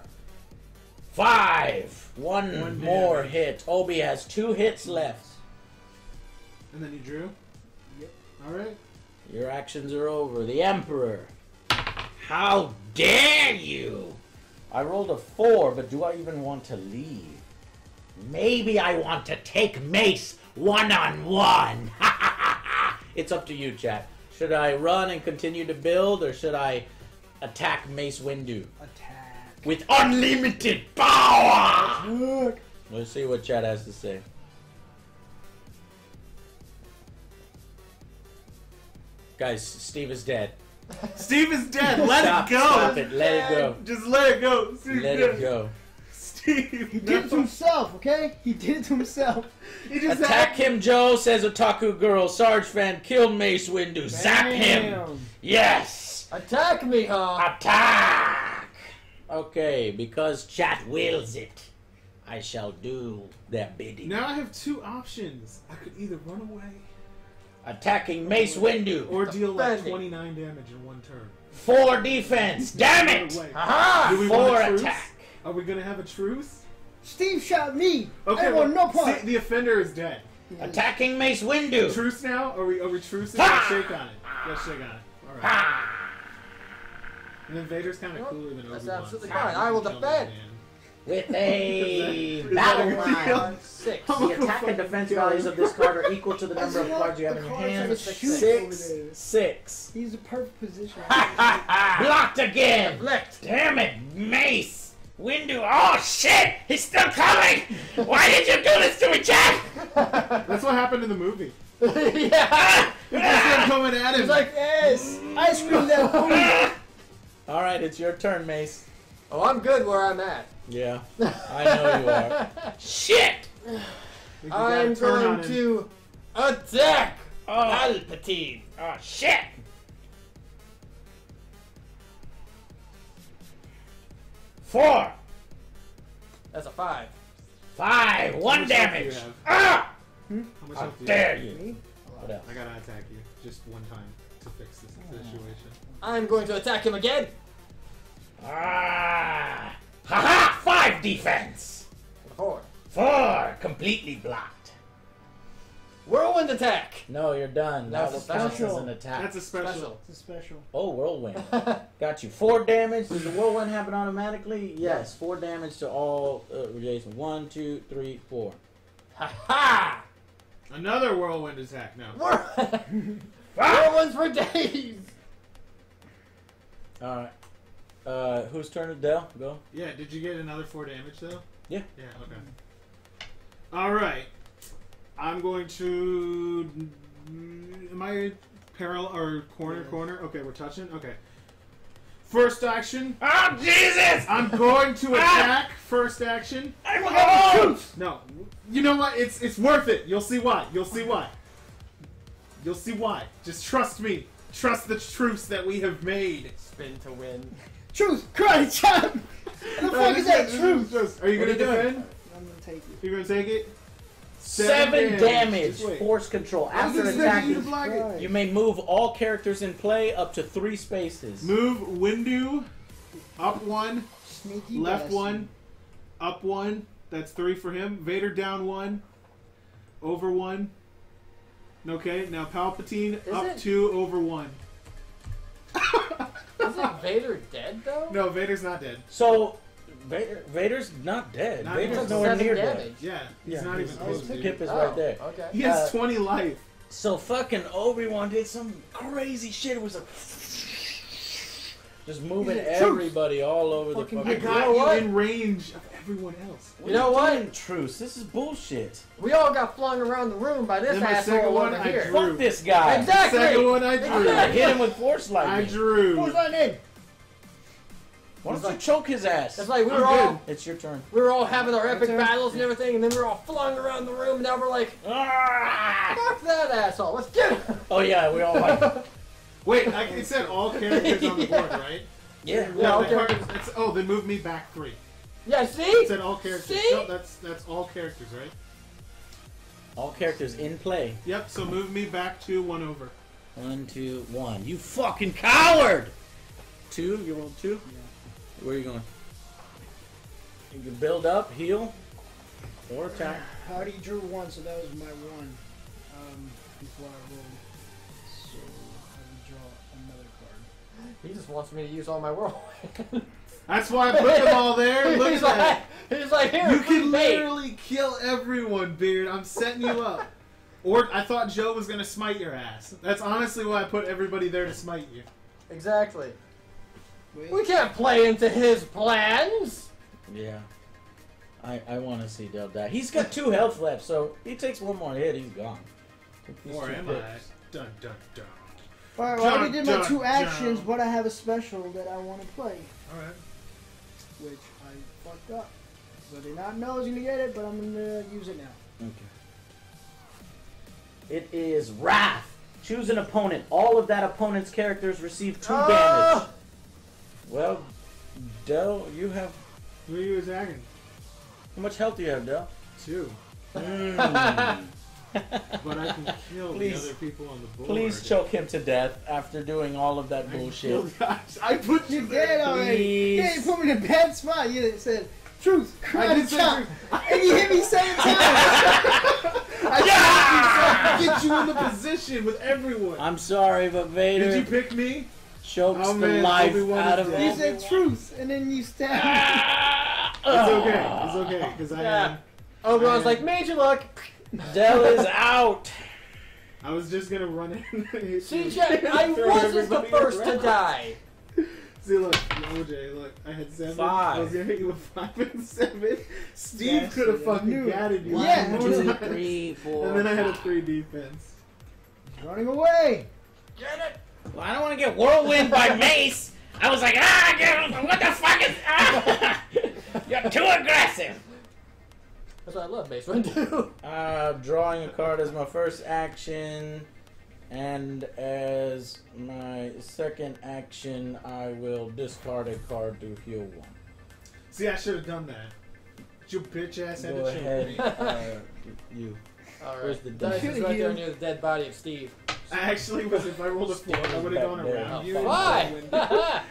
5. One more damage. Hit. Obi has 2 hits left. And then you drew? Yep. Alright. Your actions are over. The Emperor. How dare you! I rolled a 4, but do I even want to leave? Maybe I want to take Mace 1-on-1. It's up to you, chat. Should I run and continue to build, or should I attack Mace Windu? Attack. With unlimited power! Look. Let's see what chat has to say. Guys, Steve is dead. Steve is dead! Let it go! Stop it, let it go. Just let it go! Let it go. Steve, he did it to himself, okay? He did it to himself. He just attack him, Joe, says Otaku Girl. Sarge fan, kill Mace Windu. Damn. Zap him. Yes. Attack me, huh? Attack. Okay, because chat wills it, I shall do their bidding. Now I have 2 options. I could either run away. Attacking Mace Windu. Or deal like 29 damage in 1 turn. 4 defense. Damn it. Aha. 4 attack. Are we gonna have a truce? Steve shot me. Okay, I want no part. See, the offender is dead. Attacking Mace Windu. Truce now? Are we trucing? Let's shake on it. Let's shake on it. All right. And then Vader's kind of cooler than Obi-Wan. That's absolutely fine. I will defend. With a battle line. 6. The attack and defense values of this card are equal to the number of cards you have in your hand. 6. He's a perfect position. Blocked again. Damn it, Mace. Windu, oh shit! He's still coming! Why did you do this to me, Jack? That's what happened in the movie. Yeah! He's coming at him. He's like, yes! I screwed that fool! Alright, it's your turn, Mace. Oh, I'm good where I'm at. Yeah, I know you are. Shit! I'm going to attack Palpatine. Oh, shit! 4. That's a 5. 5! 1 damage! Ah! Hmm? How dare you! I gotta attack you just one time to fix this situation. I'm going to attack him again! Ah! Haha! 5 defense! 4. 4! Completely blocked. Whirlwind attack! No, you're done. That was a special. An attack. That's a special. It's a special. Oh, whirlwind. Got you. 4 damage. Does the whirlwind happen automatically? Yes. 4 damage to all adjacent. 1, 2, 3, 4. Ha ha! Another whirlwind attack now. Whirlwinds for days! Alright. Whose turn is Dell? Go. Yeah, did you get another 4 damage though? Yeah. Yeah, okay. Alright. I'm going to. Am I parallel or corner? Yeah. Corner. Okay, we're touching. Okay. First action. Oh Jesus! I'm going to attack. First action. I'm going to shoot. No, you know what? It's worth it. You'll see why. You'll see why. You'll see why. Just trust me. Trust the truce that we have made. Spin to win. Truth, Christ! What the fuck is that? Truth. Are you gonna defend? I'm gonna take it. You're gonna take it. 7 damage. Force control. After attacking, you may move all characters in play up to 3 spaces. Move Windu up 1, sneaky left best. 1, up 1. That's 3 for him. Vader down 1, over 1. Okay, now Palpatine up 2, over 1. Isn't Vader dead though? No, Vader's not dead. So. Vader's not dead. Vader's nowhere near dead. Yeah, he's not even close. His pip is right there. Okay. He has 20 life. So fucking Obi-Wan did some crazy shit. It was like just moving everybody all over the fucking. I got you in range of everyone else. You know what? Truce. This is bullshit. We all got flung around the room by this asshole over here. Fuck this guy. Exactly. The second one I drew. I hit him with force lightning. I drew. Force lightning. Why don't you choke his ass? It's like we were all. It's your turn. We were all having our epic battles and everything, and then we were all flung around the room. And now we're like, fuck that asshole. Let's get him. Oh yeah, we all like. Wait, it said all characters on the board, right? Yeah. Oh, they moved me back 3. Yeah. See. It said all characters. See? No, that's all characters, right? All characters in play. Yep. So move me back 2, 1 over. 1, 2, 1. You fucking coward. 2. You rolled 2. Yeah. Where are you going? You can build up, heal, or attack. I already drew 1, so that was my 1 before I rolled. So I would draw another card. He just wants me to use all my whirlwind. That's why I put them all there. Look at that. He's like, here, you can literally kill everyone, Beard. I'm setting you up. Or I thought Joe was going to smite your ass. That's honestly why I put everybody there, to smite you. Exactly. We can't play into his plans. Yeah, I want to see Del die. He's got 2 health left, so he takes 1 more hit, he's gone. Or am I? Dun dun dun. All right, well, I already did my 2 actions, but I have a special that I want to play. All right. Which I fucked up. So I did not know I was gonna get it, but I'm gonna use it now. Okay. It is Wrath. Choose an opponent. All of that opponent's characters receive 2 damage. Well, Del, you have. Who are you attacking? How much health do you have, Del? 2. But I can kill the other people on the board. Please choke him to death after doing all of that bullshit. I put you dead already. Yeah, you put me in a bad spot. You said truth, karate chop, and you hit me 7 times. I get you in the position with everyone. I'm sorry, but Vader. Did you pick me? Chokes the life out of him. You said truth, and then you stabbed me. It's okay. It's okay, because I was like, major luck. Del is out. I was just gonna run in. CJ, I wasn't the first to die. See, look, OJ, look, I had 7. 5. I was gonna hit you with 5 and 7. Steve could have fucking gatted you. Yeah. 1, 2, 3, 4. And then I had a 3 defense. Running away. Get it. Well, I don't want to get whirlwind by Mace. I was like, what the fuck is? You're too aggressive. That's why I love Mace Windu. Drawing a card as my first action, and as my second action, I will discard a card to heal 1. See, I should have done that. You bitch ass had to show me. You. All right. Where's the dice? It's right there near the dead body of Steve. I actually was. If I rolled a 4, I would have gone around you. Why?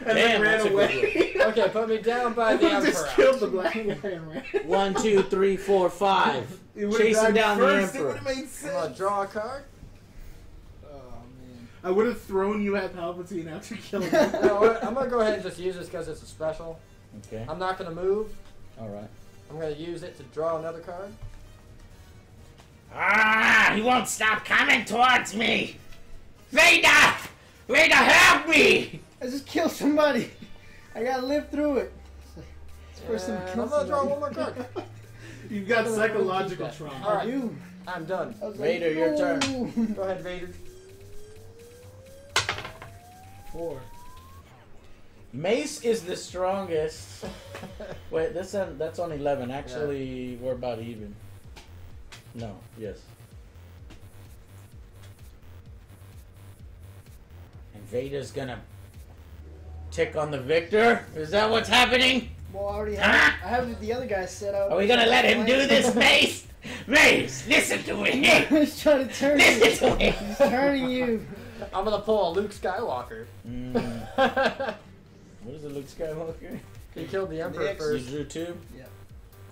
And then ran away. Okay, put me down by the emperor. Just killed the black guy and ran. 1, 2, 3, 4, 5. Chasing down the emperor. It would have made sense. Draw a card. I would have thrown you at Palpatine after killing him. No, I'm going to go ahead and just use this because it's a special. Okay. I'm not going to move. All right. I'm going to use it to draw another card. Ah! He won't stop coming towards me! Vader! Vader, help me! I just killed somebody. I got to live through it. I'm going to draw one more card. You've got psychological trauma. All right. I'm done. Vader, like, your turn. Go ahead, Vader. 4. Mace is the strongest. Wait, that's on 11. Actually, yeah. We're about even. No, yes. And Vader's gonna tick on the victor? Is that what's happening? Well, I already have the other guy set up. Are we gonna let him do this, Mace? Mace, listen to me! He's trying to turn you. Listen to me! He's turning you. I'm gonna pull a Luke Skywalker. What is a Luke Skywalker? He killed the Emperor first. You drew 2? Yeah.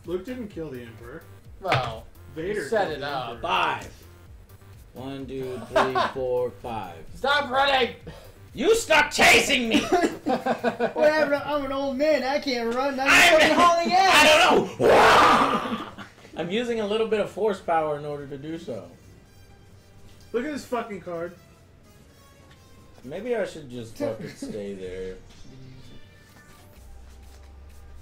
Luke didn't kill the Emperor. Well, Vader set it up. Emperor. 5. 1, 2, 3, 4, 5. Stop running! You stop chasing me! Whatever, I'm an old man. I can't run. I'm hauling ass. I don't know. I'm using a little bit of force power in order to do so. Look at this fucking card. Maybe I should just fucking stay there.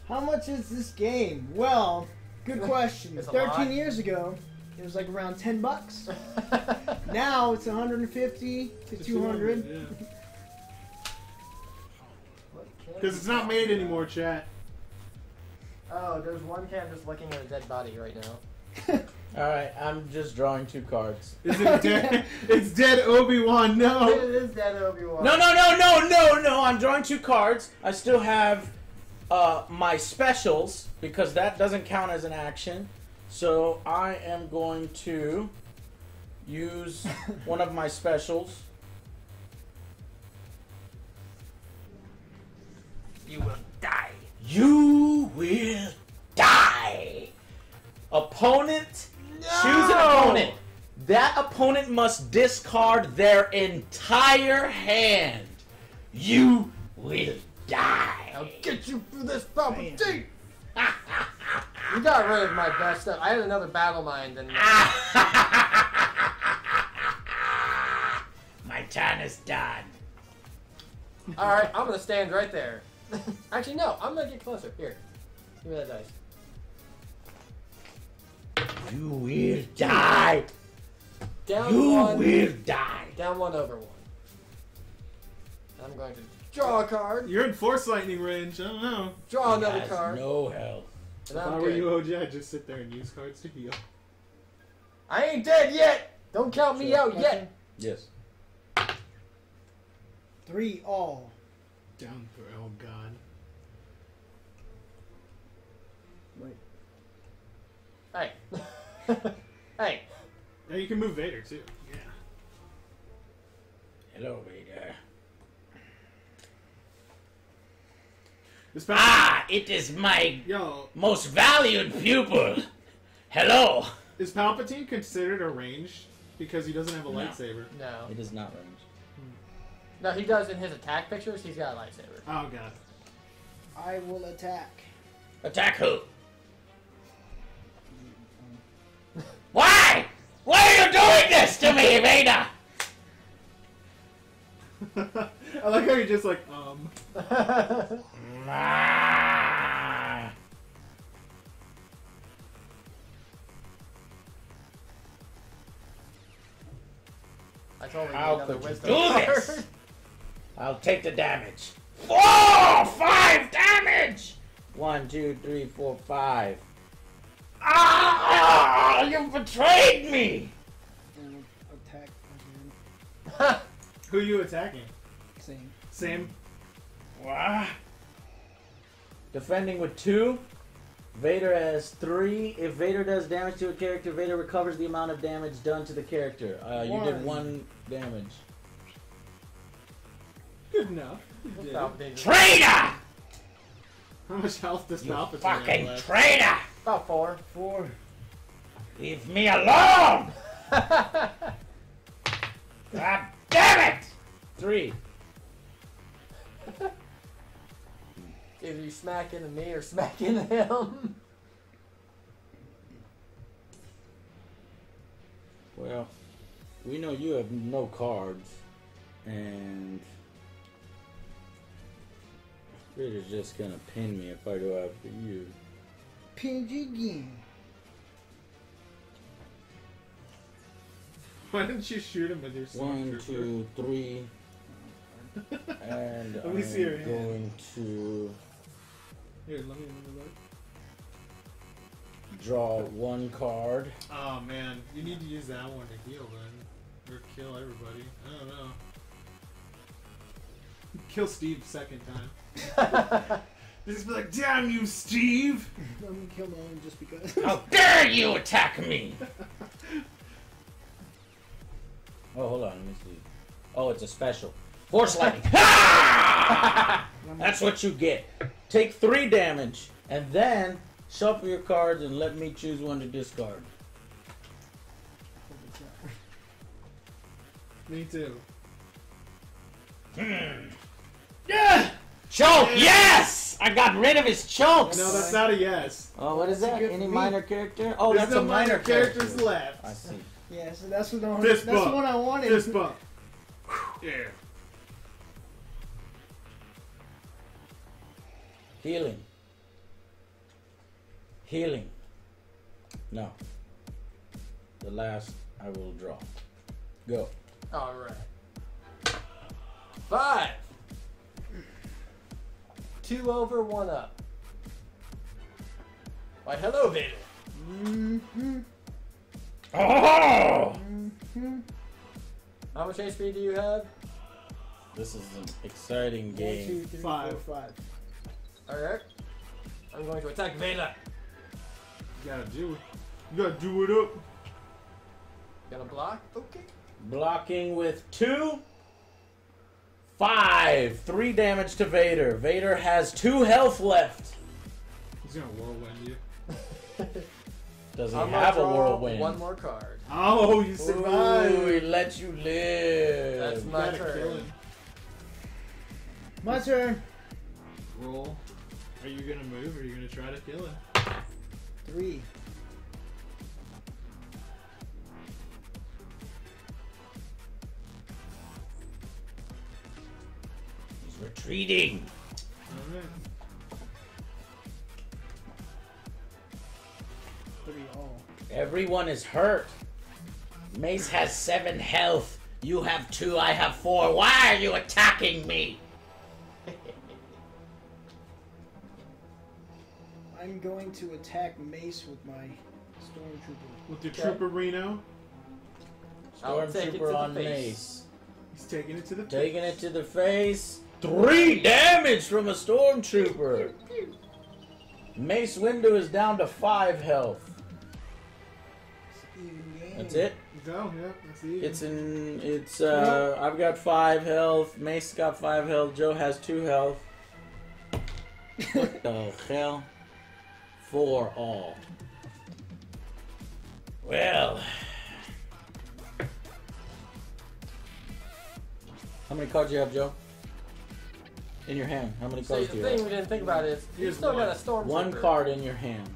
How much is this game? Well, good question. 13 years ago, it was like around $10. Now it's 150 to 200. Because it's not made anymore, chat. Oh, there's one cat just looking at a dead body right now. Alright, I'm just drawing 2 cards. Is it dead? It's dead Obi-Wan, no! It is dead Obi-Wan. No, I'm drawing 2 cards. I still have my specials, because that doesn't count as an action. So I am going to use one of my specials. You will die. You will die! Opponent? No! Choose an opponent. That opponent must discard their entire hand. You will die. I'll get you through this problem. You got rid of my best stuff. I had another battle mind than my time is done. Alright, I'm gonna stand right there. Actually no, I'm gonna get closer. Here. Give me that dice. You will die. Down you one, will die. Down 1 over 1. I'm going to draw a card. You're in force lightning range. I don't know. Draw another card. No health. If I were you, OJ, I'd just sit there and use cards to heal. I ain't dead yet. Don't count me out yet. Yes. 3 all. Down for oh god. Wait. Hey. Hey. Now you can move Vader too. Yeah. Hello, Vader. It is my most valued pupil. Hello. Is Palpatine considered a range because he doesn't have a lightsaber? No. It is not range. No, he does in his attack pictures. He's got a lightsaber. Oh god. I will attack. Attack who? Why? Why are you doing this to me, Vader? I like how you're just like, I told him how could you do this? I'll take the damage. 4, 5 damage! 1, 2, 3, 4, 5. Ah! You betrayed me! And attack again. Who are you attacking? Sam. Sam? What? Defending with 2. Vader has 3. If Vader does damage to a character, Vader recovers the amount of damage done to the character. You did 1 damage. Good enough. Traitor! How much health does Palpatine have left? You fucking traitor! About 4. Leave me alone! God damn it! 3. Either you smack into me or smack into him. Well, we know you have no cards, and Vader's just gonna pin me if I go after you. Pinned you again. Why didn't you shoot him with your sword? 1, 2, 3. And I'm going to draw 1 card. Oh man, you need to use that one to heal then. Or kill everybody. I don't know. Kill Steve 2nd time. Just be like, damn you, Steve! I'm gonna kill Nolan just because. How dare you attack me! Oh, hold on, let me see. Oh, it's a special. Force lightning. That's what you get. Take 3 damage, and then shuffle your cards and let me choose one to discard. Me too. Yeah. Choke. Yes, I got rid of his chokes. No, that's not a yes. Oh, what is that? Any minor character? Oh, that's a minor character. There's no minor characters left. I see. Yeah, so that's what the one I wanted. Fist bump. Yeah. Healing. Healing. No. The last I will draw. Go. Alright. 5. 2 over, 1 up. Why, hello, Vader. Mm-hmm. Oh! Mm-hmm. How much HP do you have? This is an exciting game. 1, 2, 3, 4, 5. Alright, I'm going to attack Vader. You gotta do it. You gotta do it up. Gotta block? Okay. Blocking with 2. 5. 3 damage to Vader. Vader has 2 health left. He's gonna whirlwind you. Does he have a whirlwind? 1 more card. Oh, you survived. Ooh, he let you live. That's my turn. My turn. Roll. Are you gonna move or are you gonna try to kill it? 3. He's retreating. Alright. 3 all. Everyone is hurt. Mace has 7 health. You have 2, I have 4. Why are you attacking me? I'm going to attack Mace with my Stormtrooper. With the Trooper Reno? Stormtrooper on Mace. He's taking it to the face. Taking it to the face. 3 damage from a Stormtrooper. Mace Windu is down to 5 health. That's it? No, yeah, that's even. I've got 5 health. Mace's got 5 health. Joe has 2 health. What the hell? 4 all. Well. How many cards do you have, Joe? In your hand. How many cards do you have? The thing we didn't think about is you still got a Stormtrooper. 1 card in your hand.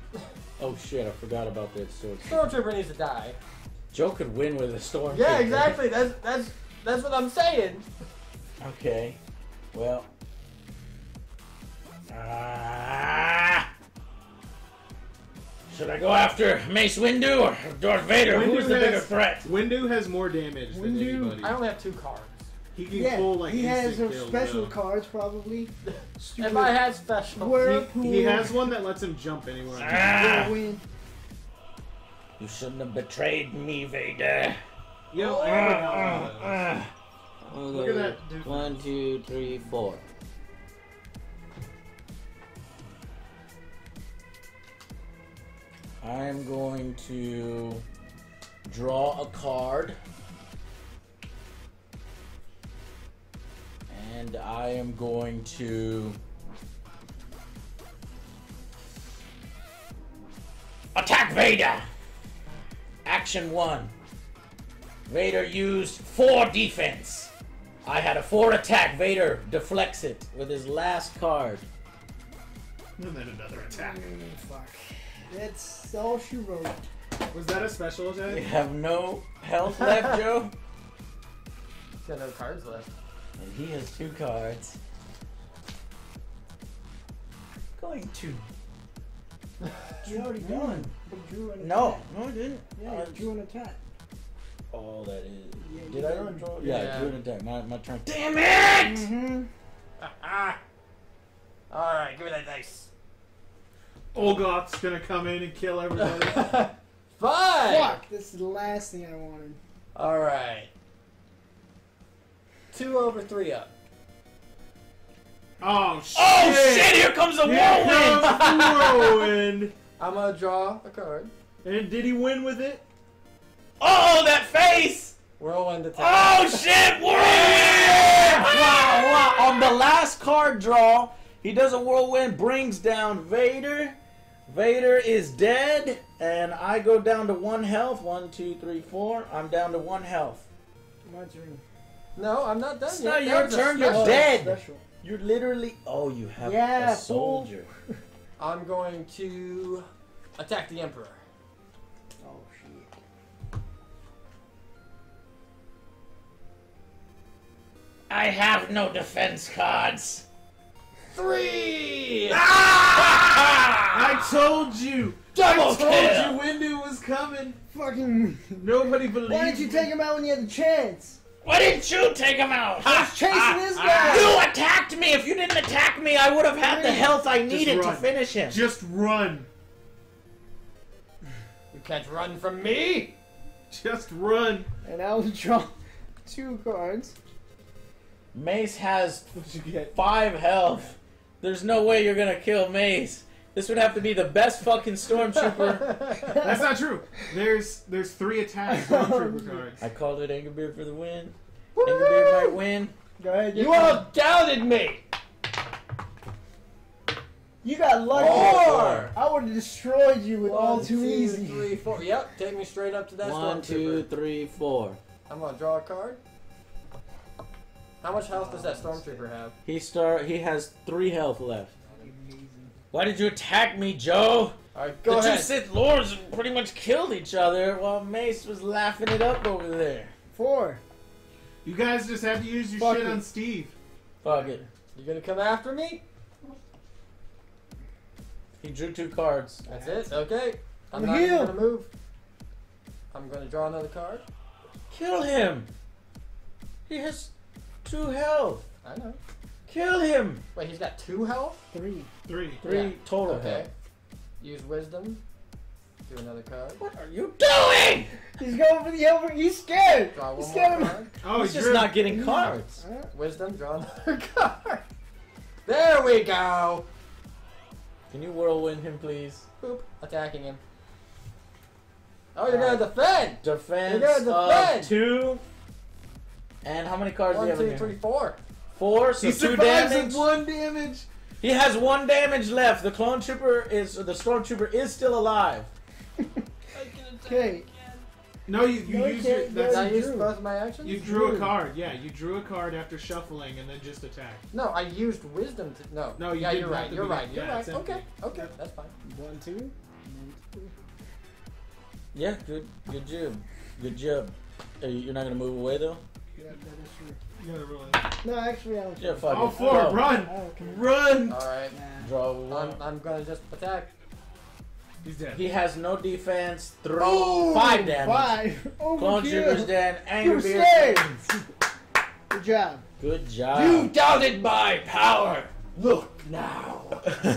Oh shit, I forgot about that sword. Stormtrooper needs to die. Joe could win with a Stormtrooper. Yeah, exactly. That's what I'm saying. Okay. Well. Should I go after Mace Windu or Darth Vader? Who's the bigger threat? Windu has more damage than anybody. I only have 2 cards. He can pull like he has special cards probably. If I had special, he has one that lets him jump anywhere. You shouldn't have betrayed me, Vader. Yo, look at that. 1, 2, 3, 4. I am going to draw a card. And I am going to attack Vader! Action 1. Vader used 4 defense. I had a 4 attack. Vader deflects it with his last card. And then another attack. Fuck. That's all she wrote. Was that a special attack? We have no health left, Joe. He's got no cards left. And he has 2 cards. I'm going to... You already won. No. No, I didn't. Yeah, you drew an attack. Oh, that is... Yeah, did I run draw? Yeah, yeah, I drew an attack. My turn. Damn it! Mm-hmm. Alright, give me that dice. Olgoth's gonna come in and kill everybody. Fuck! This is the last thing I wanted. Alright. 2 over 3 up. Oh shit! Oh shit! Here comes a whirlwind! I'm gonna draw a card. And did he win with it? Oh, that face! Whirlwind attack. Oh shit! Whirlwind! Wow, wow. On the last card draw, he does a whirlwind, brings down Vader. Vader is dead, and I go down to 1 health. 1, 2, 3, 4. I'm down to 1 health. My turn. No, I'm not done yet. It's not your turn. You're dead. Special. You're literally... Oh, you have a soldier. I'm going to attack the Emperor. Oh, shit. I have no defense cards. 3! Ah! I told you! I told you Windu was coming. Fucking... Nobody believed me. Why didn't you take him out when you had the chance? Why didn't you take him out? I was chasing this guy. You attacked me. If you didn't attack me, I would have had the health I needed to finish him. Just run. You can't run from me. Just run. And I'll draw 2 cards. Mace has 5 health. There's no way you're going to kill Mace. This would have to be the best fucking stormtrooper. That's not true. There's 3 attack stormtrooper cards. I called it Angerbeard for the win. Angerbeard might win. Go ahead. You all doubted me. You got lucky. I would have destroyed you with all too easy. 3, 4. Yep. Take me straight up to that stormtrooper. 1, 2, 3, 4. I'm gonna draw a card. How much health does that stormtrooper have? He has 3 health left. Why did you attack me, Joe? All right, go ahead. 2 Sith Lords pretty much killed each other while Mace was laughing it up over there. 4. You guys just have to use your shit on Steve. Fuck it. You gonna come after me? He drew 2 cards. That's it? Okay. I'm not even gonna move. I'm gonna draw another card. Kill him! He has 2 health. I know. Kill him! Wait, he's got 2 health? 3. 3 yeah. Total. Okay. Health. Use wisdom. Do another card. What are you doing? He's going for the Emperor. He's scared. Draw one more card. Oh, he's just not getting cards. Wisdom, draw another card. There we go. Can you whirlwind him, please? Boop. Attacking him. Oh, you're gonna defend! Defense. You're gonna defend! 2. And how many cards do you have in here? 1, 2, 3, 4. 4, so 2 damage. With 1 damage. He has 1 damage left. The stormtrooper is still alive. Okay. No, you used your. That's I used both my actions. You drew a card. Yeah, you drew a card after shuffling and then just attacked. No, I used wisdom to. No. No, you you're right. You're right. You're right. Okay. Okay, that's fine. 1, 2. Yeah, good job. Good job. You're not gonna move away though. Yeah, that is true. No, actually, I don't care. Yeah, all 4, oh, run! Run! Alright. Draw 1. I'm gonna just attack. He's dead. He has no defense. Throw 5 damage. 5! Clone Trooper's dead. Angerbeard. Good job. Good job. You doubted my power! Look now! See,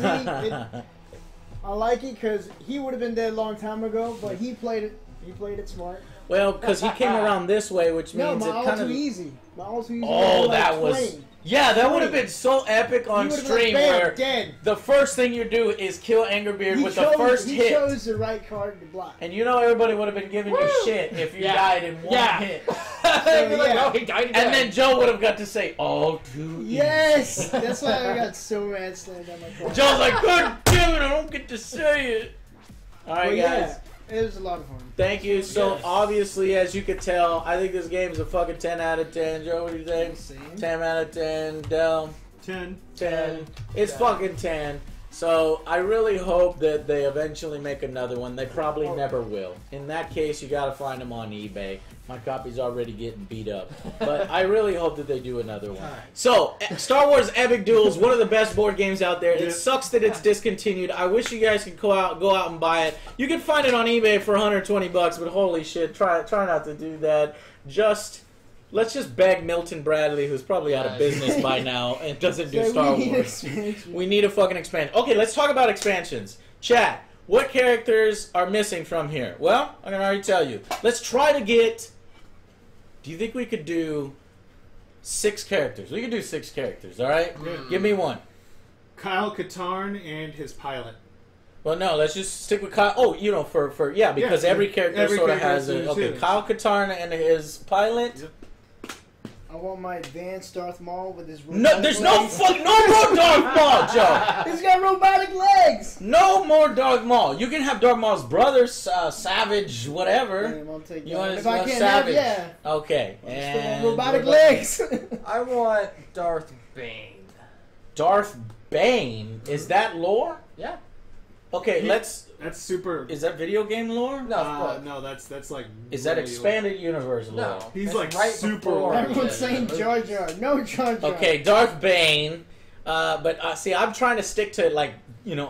I like it because he would have been dead a long time ago, but he played it. He played it smart. Well, because he came around this way, which means it kind of... No, my all too easy. My all too easy. Oh, that was... Yeah, that would have been so epic on stream where the first thing you do is kill Angerbeard with the first hit. He chose the right card to block. And you know everybody would have been giving you shit if you died in one hit. And then Joe would have got to say, "Oh, dude." Yes! That's why I got so mad slammed on my card. Joe's like, "God damn it, I don't get to say it." Alright, guys. It was a lot of fun. Thank you. So, obviously, as you could tell, I think this game is a fucking 10 out of 10. Joe, what do you think? Same. 10 out of 10. Del? 10. 10. It's fucking 10. So, I really hope that they eventually make another one. They probably never will. In that case, you gotta find them on eBay. My copy's already getting beat up. But I really hope that they do another one. So, Star Wars Epic Duels, one of the best board games out there. It sucks that it's discontinued. I wish you guys could go out and buy it. You can find it on eBay for 120 bucks, but holy shit, try not to do that. Let's just beg Milton Bradley, who's probably out of business by now and doesn't do Star Wars. We need a fucking expansion. Okay, let's talk about expansions. Chat, what characters are missing from here? Well, I can already tell you. Let's try to get... Do you think we could do 6 characters? We could do 6 characters, all right? Mm. Give me one. Kyle Katarn and his pilot. Well, no, let's just stick with Kyle. Oh, you know, because every character sort of has a... Okay, Kyle Katarn and his pilot... Yep. I want my advanced Darth Maul with his robotic legs. No, there's no more Darth Maul, Joe. He's got robotic legs. No more Darth Maul. You can have Darth Maul's brother, Savage, whatever. Damn, I'll take you want to Savage? Have, yeah. Okay. And robotic legs. I want Darth Bane. Darth Bane? Is that lore? Yeah. Okay, That's super. Is that video game lore? No, no, that's like. Is that expanded universe lore? No, he's like right super. Everyone's saying Jar Jar. No Jar Jar. Okay, Darth Bane, see, I'm trying to stick to like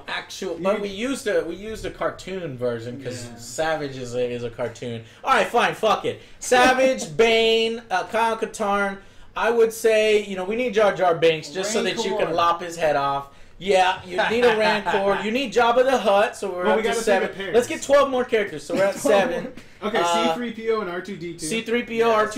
actual. But we used a cartoon version because Savage is a cartoon. All right, fine, fuck it. Savage, Bane, Kyle Katarn. I would say we need Jar Jar Binks just so that you can lop his head off. Yeah, you need a Rancor. You need Jabba the Hutt, so we're up to 7. Let's get 12 more characters, so we're at 7. Okay, C-3PO and R2-D2. C-3PO,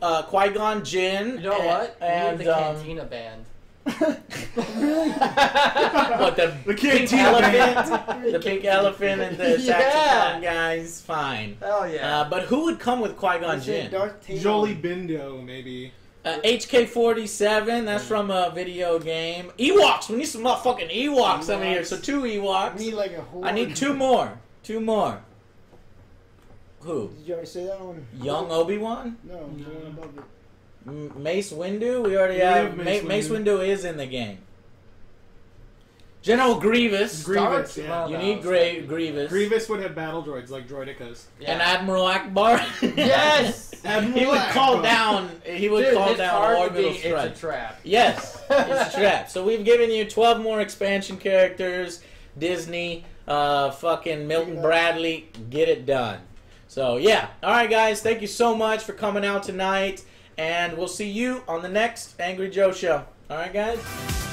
R2-D2, Qui-Gon Jinn. You know what? And the Cantina Band. Really? What, the pink elephant? The pink elephant and the Saxophone guys? Fine. Oh, yeah. But who would come with Qui-Gon Jinn? Jolie Bindo, maybe. HK-47, that's from a video game. Ewoks, we need some motherfucking Ewoks over here. So 2 Ewoks. We need like a whole. I need 2 more. 2 more. Who? Did you already say that one? Young Obi-Wan? No, the one above it. Mace Windu? We already have. Mace Windu is in the game. General Grievous. Grievous, yeah. You need Grievous. Grievous would have battle droids like Droidicas. Yeah. And Admiral Akbar. Yes! Admiral He would call down orbital strike. It's a trap. Yes, it's a trap. So we've given you 12 more expansion characters. Disney, fucking Milton Bradley, get it done. So, yeah. All right, guys. Thank you so much for coming out tonight. And we'll see you on the next Angry Joe show. All right, guys?